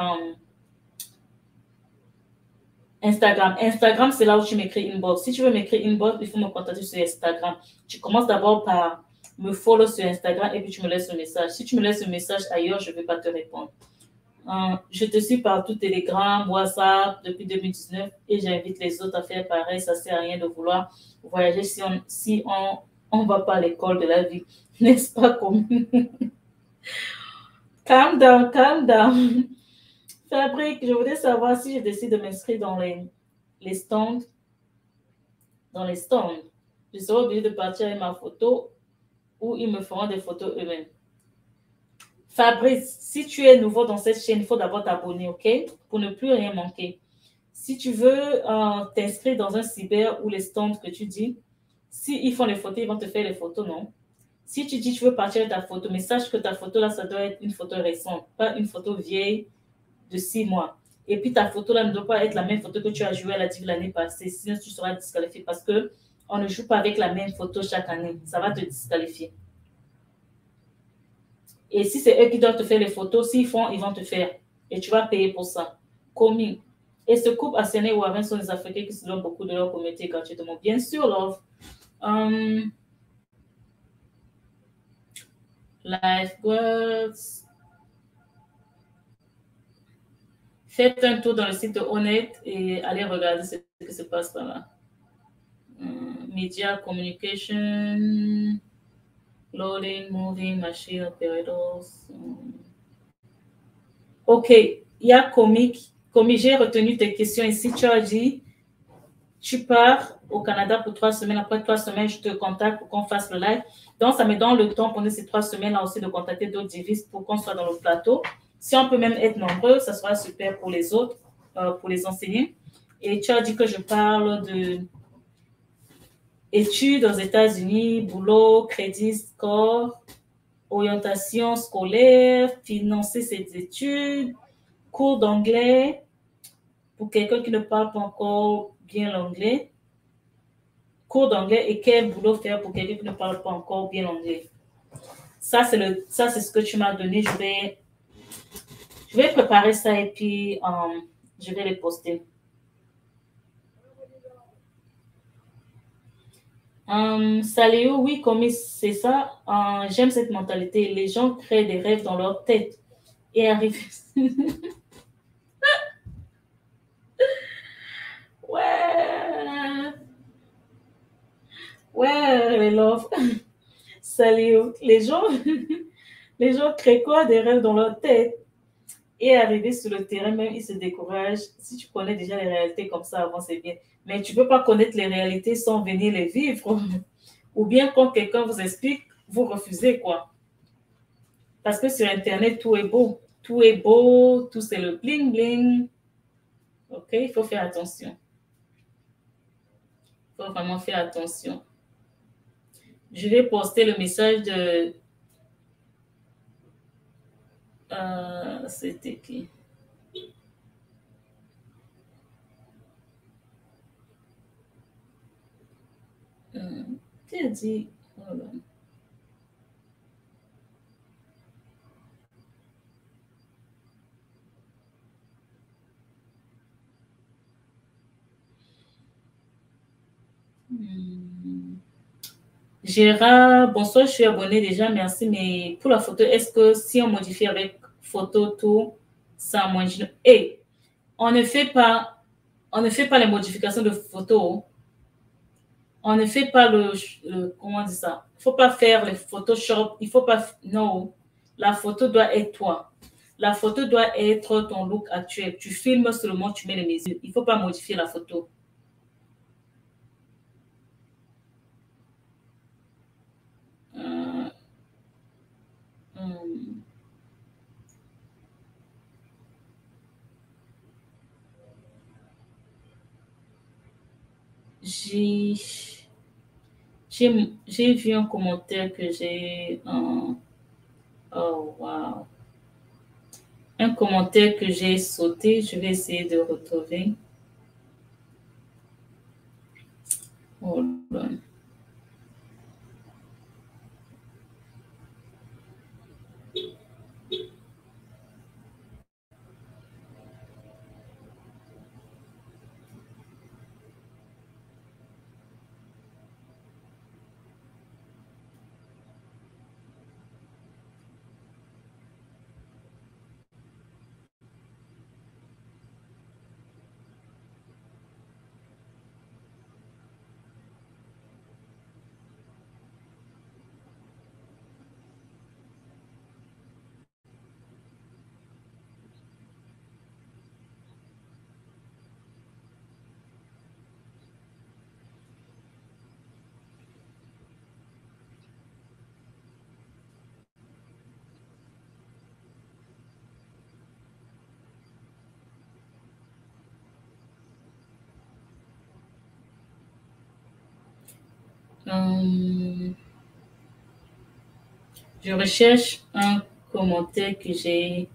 Instagram. Instagram, c'est là où tu m'écris inbox. Si tu veux m'écrire inbox, il faut me contacter sur Instagram. Tu commences d'abord par me follow sur Instagram et puis tu me laisses un message. Si tu me laisses un message ailleurs, je ne vais pas te répondre. Je te suis partout, Telegram, WhatsApp, depuis 2019 et j'invite les autres à faire pareil. Ça ne sert à rien de vouloir voyager si on ne va pas à l'école de la vie. N'est-ce pas, Komi? Calm down, calm down. Fabrice, je voudrais savoir si je décide de m'inscrire dans les stands. Dans les stands, je serai obligée de partir avec ma photo ou ils me feront des photos eux-mêmes. Fabrice, si tu es nouveau dans cette chaîne, il faut d'abord t'abonner, OK? Pour ne plus rien manquer. Si tu veux t'inscrire dans un cyber ou les stands que tu dis, s'ils font les photos, ils vont te faire les photos, non? Si tu dis que tu veux partir de ta photo, mais sache que ta photo là, ça doit être une photo récente, pas une photo vieille de 6 mois. Et puis ta photo là ne doit pas être la même photo que tu as jouée à la div l'année passée, sinon tu seras disqualifié parce que on ne joue pas avec la même photo chaque année. Ça va te disqualifier. Et si c'est eux qui doivent te faire les photos, s'ils font, ils vont te faire. Et tu vas payer pour ça. Commis. Et ce couple Asiana et Warren sont des Africains qui se donnent beaucoup de leur communauté gratuitement. Bien sûr, love. Lifeguards. Faites un tour dans le site de O*NET et allez regarder ce qui se passe par là. Media, communication, loading, moving, machine, operators. OK, il y a Komi. Komi, j'ai retenu tes questions ici. Tu as dit, tu pars au Canada pour 3 semaines. Après 3 semaines, je te contacte pour qu'on fasse le live. Donc, ça me donne le temps pendant ces 3 semaines-là aussi de contacter d'autres divistes pour qu'on soit dans le plateau. Si on peut même être nombreux, ça sera super pour les autres, pour les enseignants. Et tu as dit que je parle de études aux États-Unis, boulot, crédit, score, orientation scolaire, financer ses études, cours d'anglais, pour quelqu'un qui ne parle pas encore bien l'anglais. Cours d'anglais et quel boulot faire pour quelqu'un qui ne parle pas encore bien l'anglais. Ça, c'est ce que tu m'as donné. Je vais préparer ça et puis je vais les poster. Salut, oui, comme c'est ça. J'aime cette mentalité. Les gens créent des rêves dans leur tête et arrivent. Ouais. Ouais, les love. Salut. Les gens créent quoi? Des rêves dans leur tête. Et arrivés sur le terrain, même, ils se découragent. Si tu connais déjà les réalités comme ça, avant, c'est bien. Mais tu ne peux pas connaître les réalités sans venir les vivre. Ou bien quand quelqu'un vous explique, vous refusez, quoi. Parce que sur Internet, tout est beau. Tout est beau, tout c'est le bling-bling. OK? Il faut faire attention. Il faut vraiment faire attention. Je vais poster le message de... C'était qui? Qui a dit? Voilà. Gérard, bonsoir, je suis abonné déjà, merci. Mais pour la photo, est-ce que si on modifie avec photo tout, ça moins... Et on ne fait pas les modifications de photos. On ne fait pas le comment on dit ça? Il ne faut pas faire le Photoshop. Il faut pas... Non. La photo doit être toi. La photo doit être ton look actuel. Tu filmes seulement, tu mets les mesures. Il ne faut pas modifier la photo. J'ai vu un commentaire que j'ai... wow. Un commentaire que j'ai sauté. Je vais essayer de retrouver. Hold on. Je recherche un commentaire que j'ai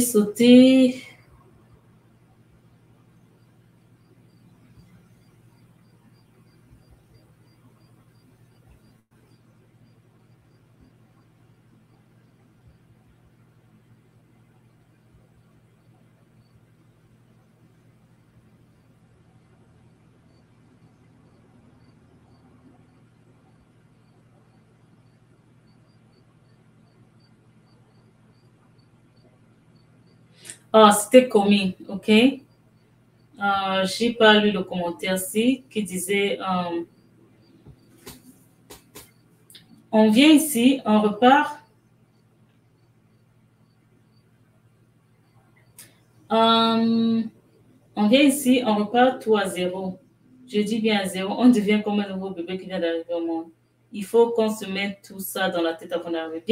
sauté. Ah, c'était Komi, ok. J'ai pas lu le commentaire-ci qui disait on vient ici, on repart. On vient ici, on repart tout à zéro. Je dis bien à zéro. On devient comme un nouveau bébé qui vient d'arriver au monde. Il faut qu'on se mette tout ça dans la tête avant d'arriver.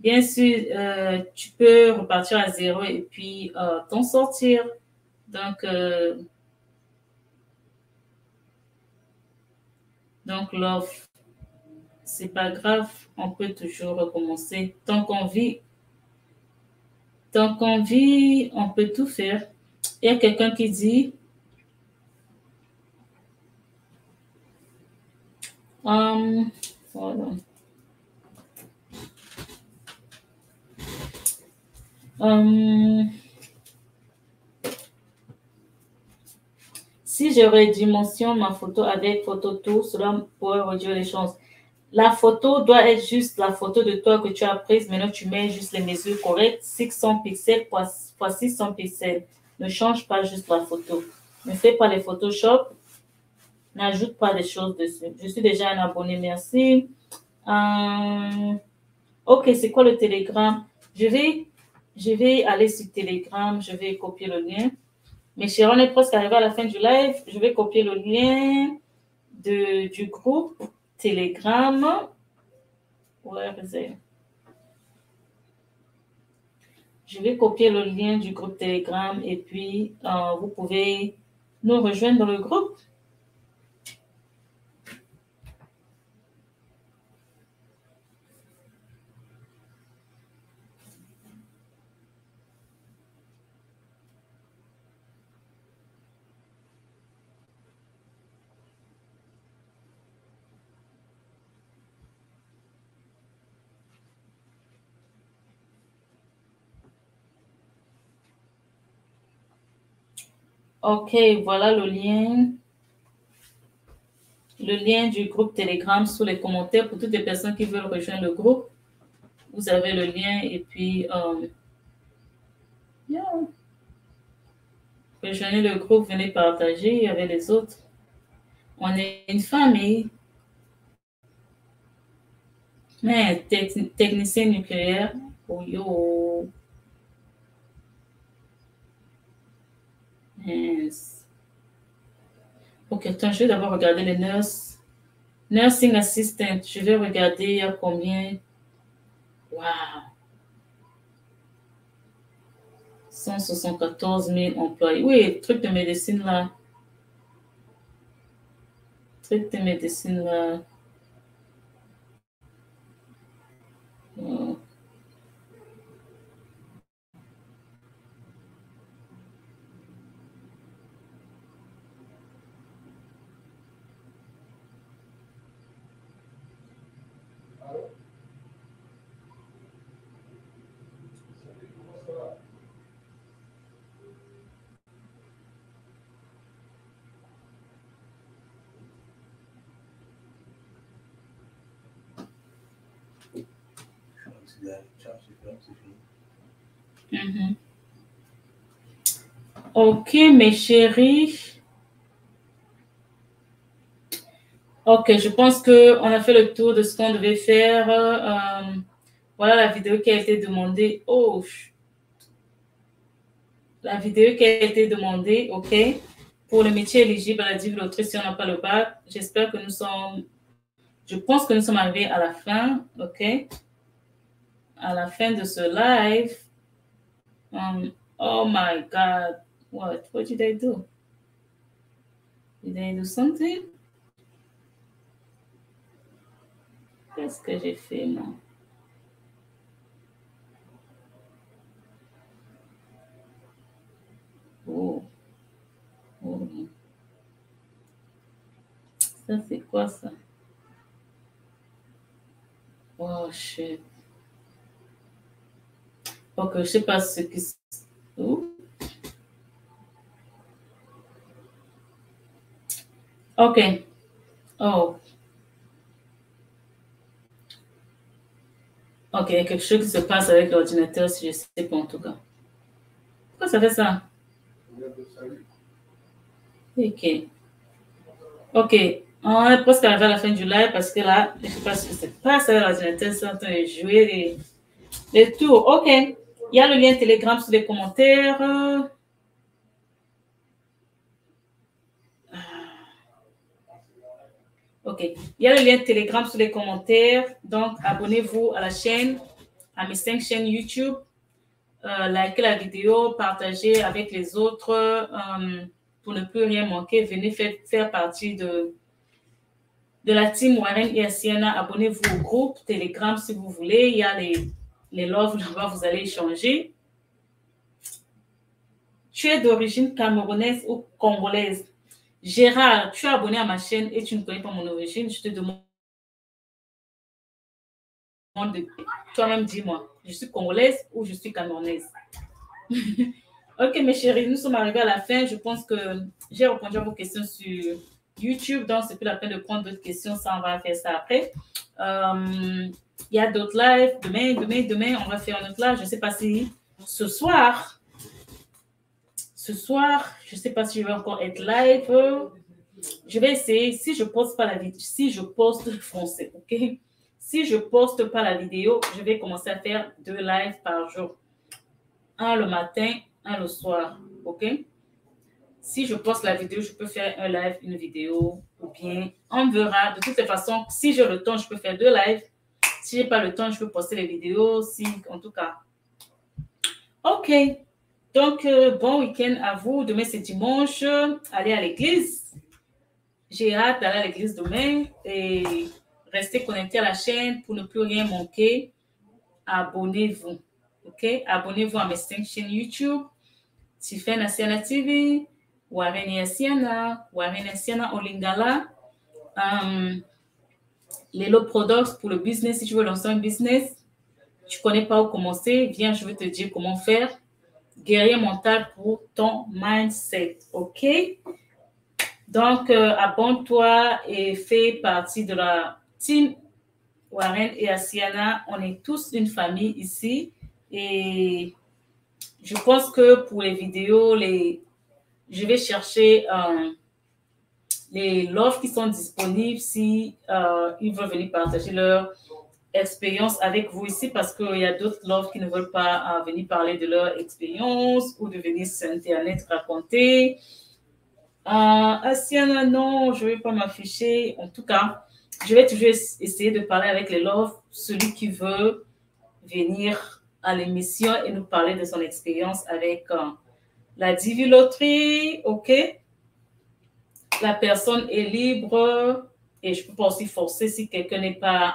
Bien sûr, tu peux repartir à zéro et puis t'en sortir. Donc love, c'est pas grave, on peut toujours recommencer. Tant qu'on vit, on peut tout faire. Il y a quelqu'un qui dit, voilà. Si je redimensionne ma photo avec photo tout, cela pourrait réduire les chances. La photo doit être juste la photo de toi que tu as prise. Maintenant, tu mets juste les mesures correctes. 600 pixels x 600 pixels. Ne change pas juste la photo. Ne fais pas les Photoshop. N'ajoute pas des choses dessus. Je suis déjà un abonné, merci. Ok, c'est quoi le Telegram? Je vais aller sur Telegram, je vais copier le lien. Mes chers, on est presque arrivé à la fin du live. Je vais copier le lien du groupe Telegram. Je vais copier le lien du groupe Telegram et puis vous pouvez nous rejoindre dans le groupe. Ok, voilà le lien. le lien du groupe Telegram sous les commentaires pour toutes les personnes qui veulent rejoindre le groupe. Vous avez le lien et puis rejoignez le groupe, venez partager avec les autres. On est une famille. Mais technicien nucléaire, oh yo. Yes. Ok, attends, je vais d'abord regarder les nurses. Nursing assistant, je vais regarder il y a combien. Waouh! 174 000 employés. Oui, truc de médecine là. Truc de médecine là. Ok, mes chéris. Ok, je pense qu'on a fait le tour de ce qu'on devait faire. Voilà la vidéo qui a été demandée. Oh, la vidéo qui a été demandée, ok. Pour le métier éligible à la DV Lottery, si on n'a pas le bac, j'espère que nous sommes... Je pense que nous sommes arrivés à la fin, ok. À la fin de ce live. Oh my God, what did I do? Did I do something? Qu'est-ce que j'ai fait, moi? Oh. Oh. Ça, c'est quoi, ça? Oh, shit. Ok, je ne sais pas ce qui... Ok. Oh. Ok, il y a quelque chose qui se passe avec l'ordinateur, si je ne sais pas en tout cas. Pourquoi ça fait ça? Ok. Ok. On est presque arrivé à la fin du live parce que là, je ne sais pas ce qui se passe avec l'ordinateur, c'est en train de jouer les tours. Ok. Il y a le lien Telegram sous les commentaires. Ok. Il y a le lien Telegram sous les commentaires. Donc, abonnez-vous à la chaîne, à mes 5 chaînes YouTube. Likez la vidéo, partagez avec les autres pour ne plus rien manquer. Venez faire partie de la team Warren et Asiana. Abonnez-vous au groupe Telegram si vous voulez. Il y a les love là-bas, vous allez échanger. Tu es d'origine camerounaise ou congolaise? Gérard, tu es abonné à ma chaîne et tu ne connais pas mon origine. Je te demande de... Toi-même, dis-moi, je suis congolaise ou je suis camerounaise? Ok, mes chéris, nous sommes arrivés à la fin. Je pense que j'ai répondu à vos questions sur YouTube. Donc, c'est plus la peine de prendre d'autres questions. Ça, on va faire ça après. Il y a d'autres lives. Demain, on va faire un autre live. Je ne sais pas si ce soir, je ne sais pas si je vais encore être live. Je vais essayer. Si je poste pas la vidéo, si je poste français, ok? Si je poste pas la vidéo, je vais commencer à faire 2 lives par jour. Un le matin, un le soir, ok? Si je poste la vidéo, je peux faire un live, une vidéo, ou bien on verra. De toutes les façons, si j'ai le temps, je peux faire 2 lives. Si je n'ai pas le temps, je peux poster les vidéos. Si, en tout cas. Ok. Donc, bon week-end à vous. Demain, c'est dimanche. Allez à l'église. J'ai hâte d'aller à l'église demain. Et restez connectés à la chaîne pour ne plus rien manquer. Abonnez-vous. Ok? Abonnez-vous à mes 5 chaînes YouTube. Tiffany Asiana TV. Warren et Asiana. Warren et Asiana Olingala. Lelo Products pour le business. Si tu veux lancer un business, tu ne connais pas où commencer, viens, je vais te dire comment faire. Guerrier mental pour ton mindset, ok? Donc, abonne-toi et fais partie de la team Warren et Asiana. On est tous une famille ici. Et je pense que pour les vidéos, je vais chercher les love qui sont disponibles si ils veulent venir partager leur expérience avec vous ici, parce qu'il y a d'autres love qui ne veulent pas venir parler de leur expérience ou de venir sur Internet raconter. Asiana, non, je ne vais pas m'afficher. En tout cas, je vais toujours essayer de parler avec les love, celui qui veut venir à l'émission et nous parler de son expérience avec la DV Lottery, ok? La personne est libre et je ne peux pas aussi forcer si quelqu'un n'est pas,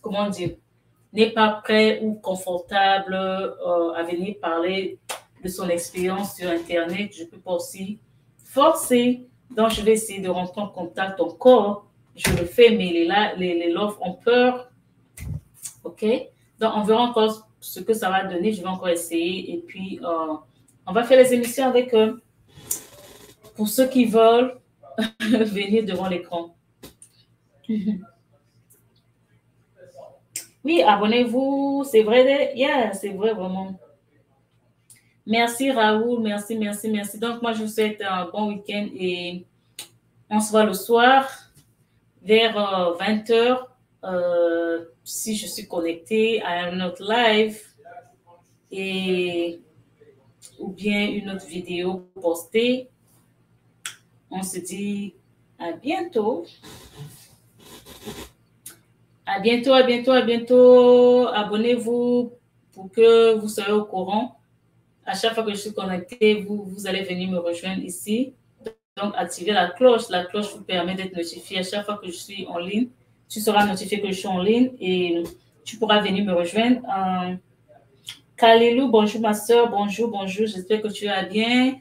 comment dire, n'est pas prêt ou confortable à venir parler de son expérience sur Internet. Je ne peux pas aussi forcer. Donc, je vais essayer de rentrer en contact encore. Je le fais, mais les love ont peur. OK? Donc, on verra encore ce que ça va donner. Je vais encore essayer. Et puis, on va faire les émissions avec eux. Pour ceux qui veulent venir devant l'écran. Oui, abonnez-vous. C'est vrai, yeah, c'est vrai vraiment. Merci Raoul, merci, merci, merci. Donc moi, je vous souhaite un bon week-end et on se voit le soir vers 20h si je suis connectée à un autre live et ou bien une autre vidéo postée. On se dit à bientôt. À bientôt, à bientôt, à bientôt. Abonnez-vous pour que vous soyez au courant. À chaque fois que je suis connectée, vous allez venir me rejoindre ici. Donc, activez la cloche. La cloche vous permet d'être notifié. À chaque fois que je suis en ligne, tu seras notifié que je suis en ligne et tu pourras venir me rejoindre. Kalilou, bonjour ma soeur. Bonjour, bonjour. J'espère que tu vas bien.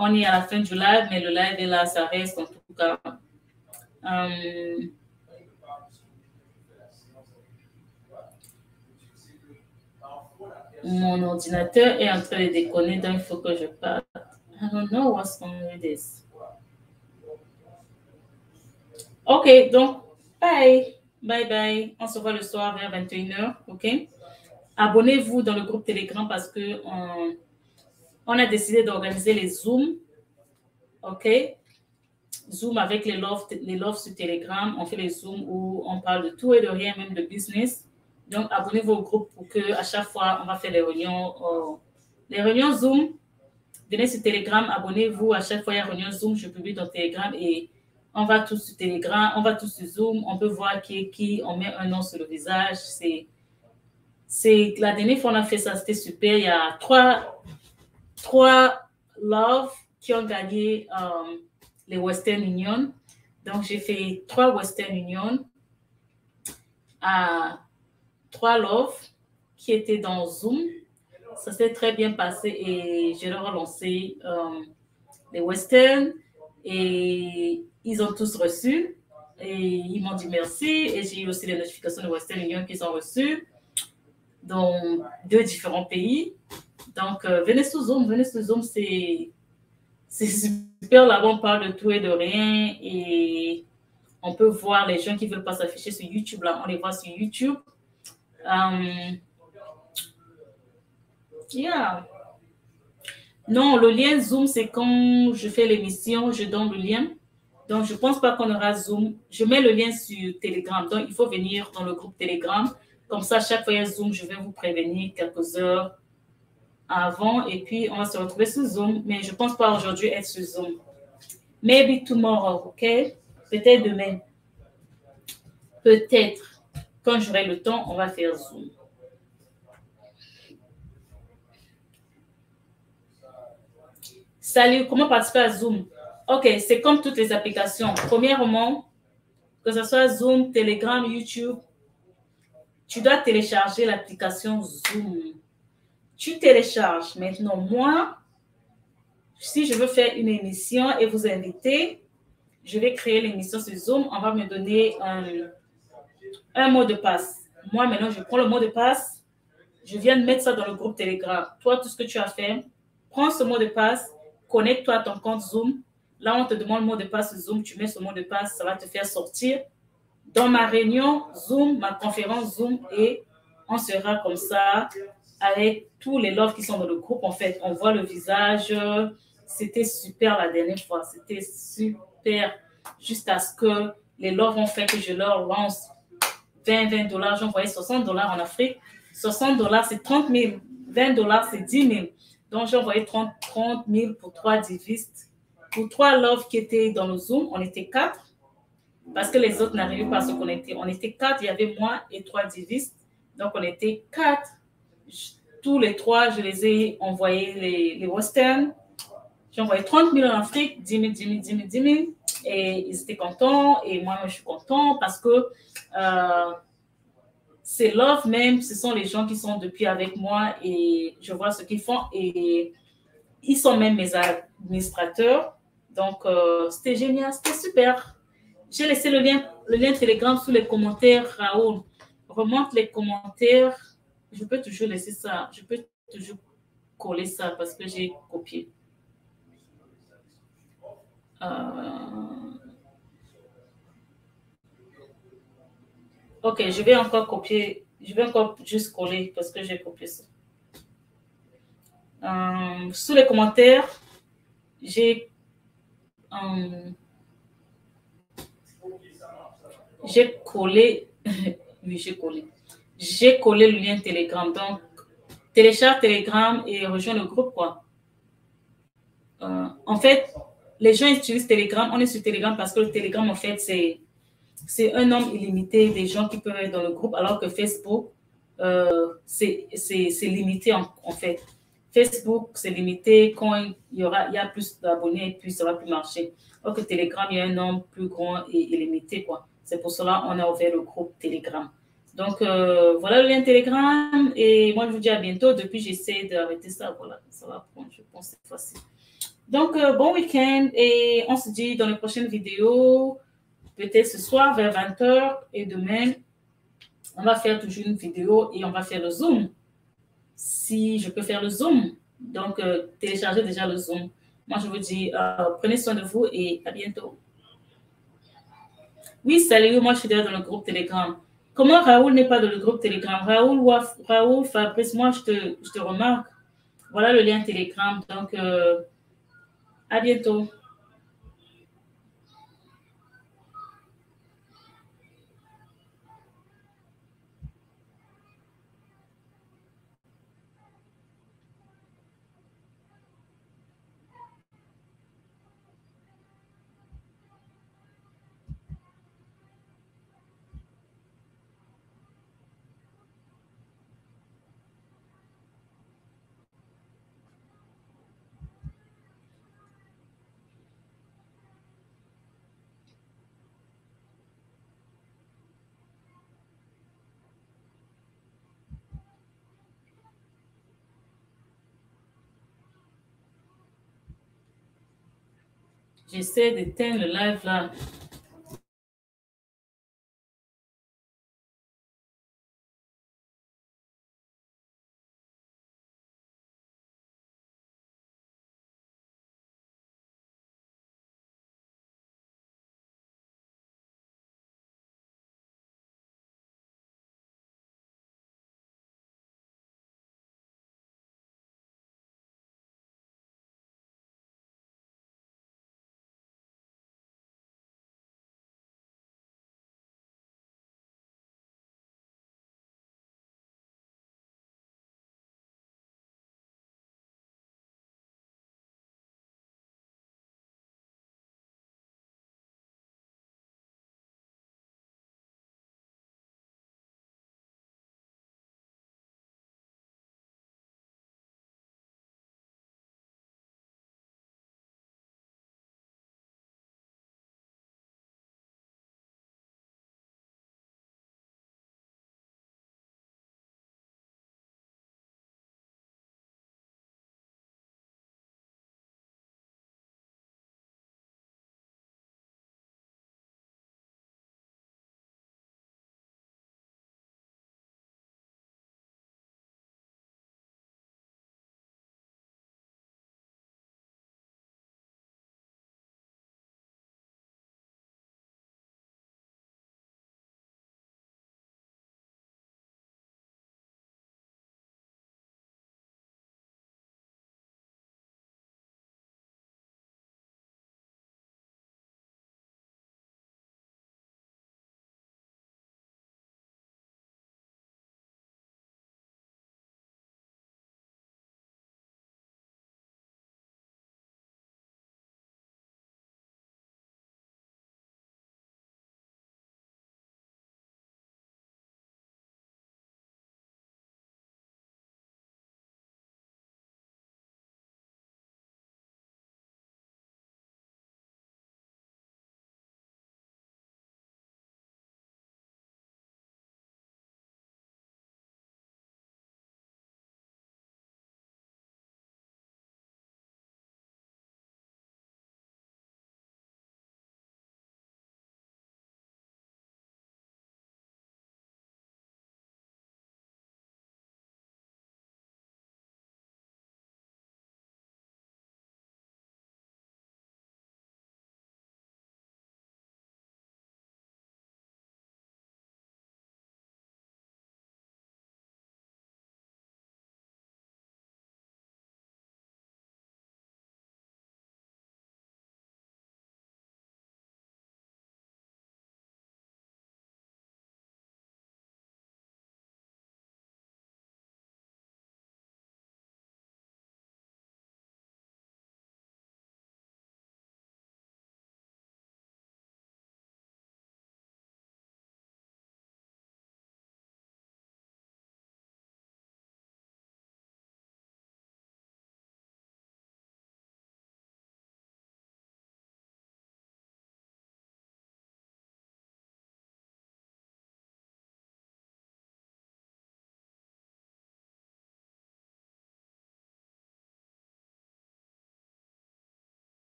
On est à la fin du live, mais le live est là, ça reste en tout cas. Mon ordinateur est en train de déconner, donc il faut que je parte. I don't know what's going on with this. OK, donc, bye. Bye, bye. On se voit le soir vers 21h, OK? Abonnez-vous dans le groupe Telegram parce que... On a décidé d'organiser les Zooms, OK? Zoom avec les love sur Telegram. On fait les Zooms où on parle de tout et de rien, même de business. Donc, abonnez-vous au groupe pour qu'à chaque fois, on va faire les réunions Zoom. Venez sur Telegram, abonnez-vous. À chaque fois, il y a réunion Zoom, je publie dans Telegram et on va tous sur Telegram, on va tous sur Zoom. On peut voir qui est qui, on met un nom sur le visage. C'est la dernière fois qu'on a fait ça, c'était super. Il y a trois love qui ont gagné les Western Union. Donc, j'ai fait 3 Western Union à 3 love qui étaient dans Zoom. Ça s'est très bien passé et j'ai relancé les Western et ils ont tous reçu et ils m'ont dit merci et j'ai eu aussi les notifications de Western Union qu'ils ont reçues dans 2 différents pays. Donc, venez sous Zoom, c'est super, là-bas, on parle de tout et de rien, et on peut voir les gens qui ne veulent pas s'afficher sur YouTube, là, on les voit sur YouTube. Yeah. Non, le lien Zoom, c'est quand je fais l'émission, je donne le lien, donc je ne pense pas qu'on aura Zoom, je mets le lien sur Telegram, donc il faut venir dans le groupe Telegram, comme ça, chaque fois il y a Zoom, je vais vous prévenir quelques heures avant, et puis on va se retrouver sur Zoom, mais je ne pense pas aujourd'hui être sur Zoom. Maybe tomorrow, OK? Peut-être demain. Peut-être. Quand j'aurai le temps, on va faire Zoom. Salut, comment participer à Zoom? OK, c'est comme toutes les applications. Premièrement, que ce soit Zoom, Telegram, YouTube, tu dois télécharger l'application Zoom. Tu télécharges. Maintenant, moi, si je veux faire une émission et vous inviter, je vais créer l'émission sur Zoom. On va me donner un mot de passe. Moi, maintenant, je prends le mot de passe. Je viens de mettre ça dans le groupe Telegram. Toi, tout ce que tu as fait, prends ce mot de passe, connecte-toi à ton compte Zoom. Là, on te demande le mot de passe Zoom, tu mets ce mot de passe, ça va te faire sortir. Dans ma réunion Zoom, ma conférence Zoom, et on sera comme ça avec tous les love qui sont dans le groupe. En fait, on voit le visage. C'était super la dernière fois. C'était super. Juste à ce que les love ont fait que je leur lance $20. J'envoyais $60 en Afrique. $60, c'est 30 000. $20, c'est 10 000. Donc, j'envoyais 30 000 pour 3 divistes. Pour 3 love qui étaient dans le Zoom, on était 4. Parce que les autres n'arrivaient pas à se connecter. On était 4, il y avait moi et 3 divistes. Donc, on était 4. Tous les 3, je les ai envoyés les westerns. J'ai envoyé 30 000 en Afrique, 10 000. Et ils étaient contents. Et moi-même, je suis content parce que c'est love même. Ce sont les gens qui sont depuis avec moi et je vois ce qu'ils font. Et ils sont même mes administrateurs. Donc, c'était génial, c'était super. J'ai laissé le lien Telegram sous les commentaires, Raoul. Remonte les commentaires. Je peux toujours laisser ça. Je peux toujours coller ça parce que j'ai copié. Ok, je vais encore copier. Je vais encore juste coller parce que j'ai copié ça. Sous les commentaires, j'ai... j'ai collé, oui, j'ai collé le lien Telegram. Donc, télécharge Telegram et rejoins le groupe, quoi. En fait, les gens utilisent Telegram. On est sur Telegram parce que le Telegram, en fait, c'est un nombre illimité des gens qui peuvent être dans le groupe, alors que Facebook, c'est limité, en fait. Facebook, c'est limité. Quand il y a plus d'abonnés, puis ça va plus marcher. Alors que Telegram, il y a un nombre plus grand et illimité, quoi. C'est pour cela qu'on a ouvert le groupe Telegram. Donc, voilà le lien Telegram. Et moi, je vous dis à bientôt. Depuis, j'essaie d'arrêter ça. Voilà, ça va prendre, je pense, cette fois-ci. Donc, bon week-end. Et on se dit dans les prochaines vidéos, peut-être ce soir vers 20 h. Et demain, on va faire toujours une vidéo et on va faire le Zoom. Si je peux faire le Zoom. Donc, téléchargez déjà le Zoom. Moi, je vous dis, prenez soin de vous et à bientôt. Oui, salut, moi je suis déjà dans le groupe Telegram. Comment Raoul n'est pas dans le groupe Telegram? Raoul, Fabrice, moi je te remarque. Voilà le lien Telegram. Donc, à bientôt. J'essaie d'éteindre le live là.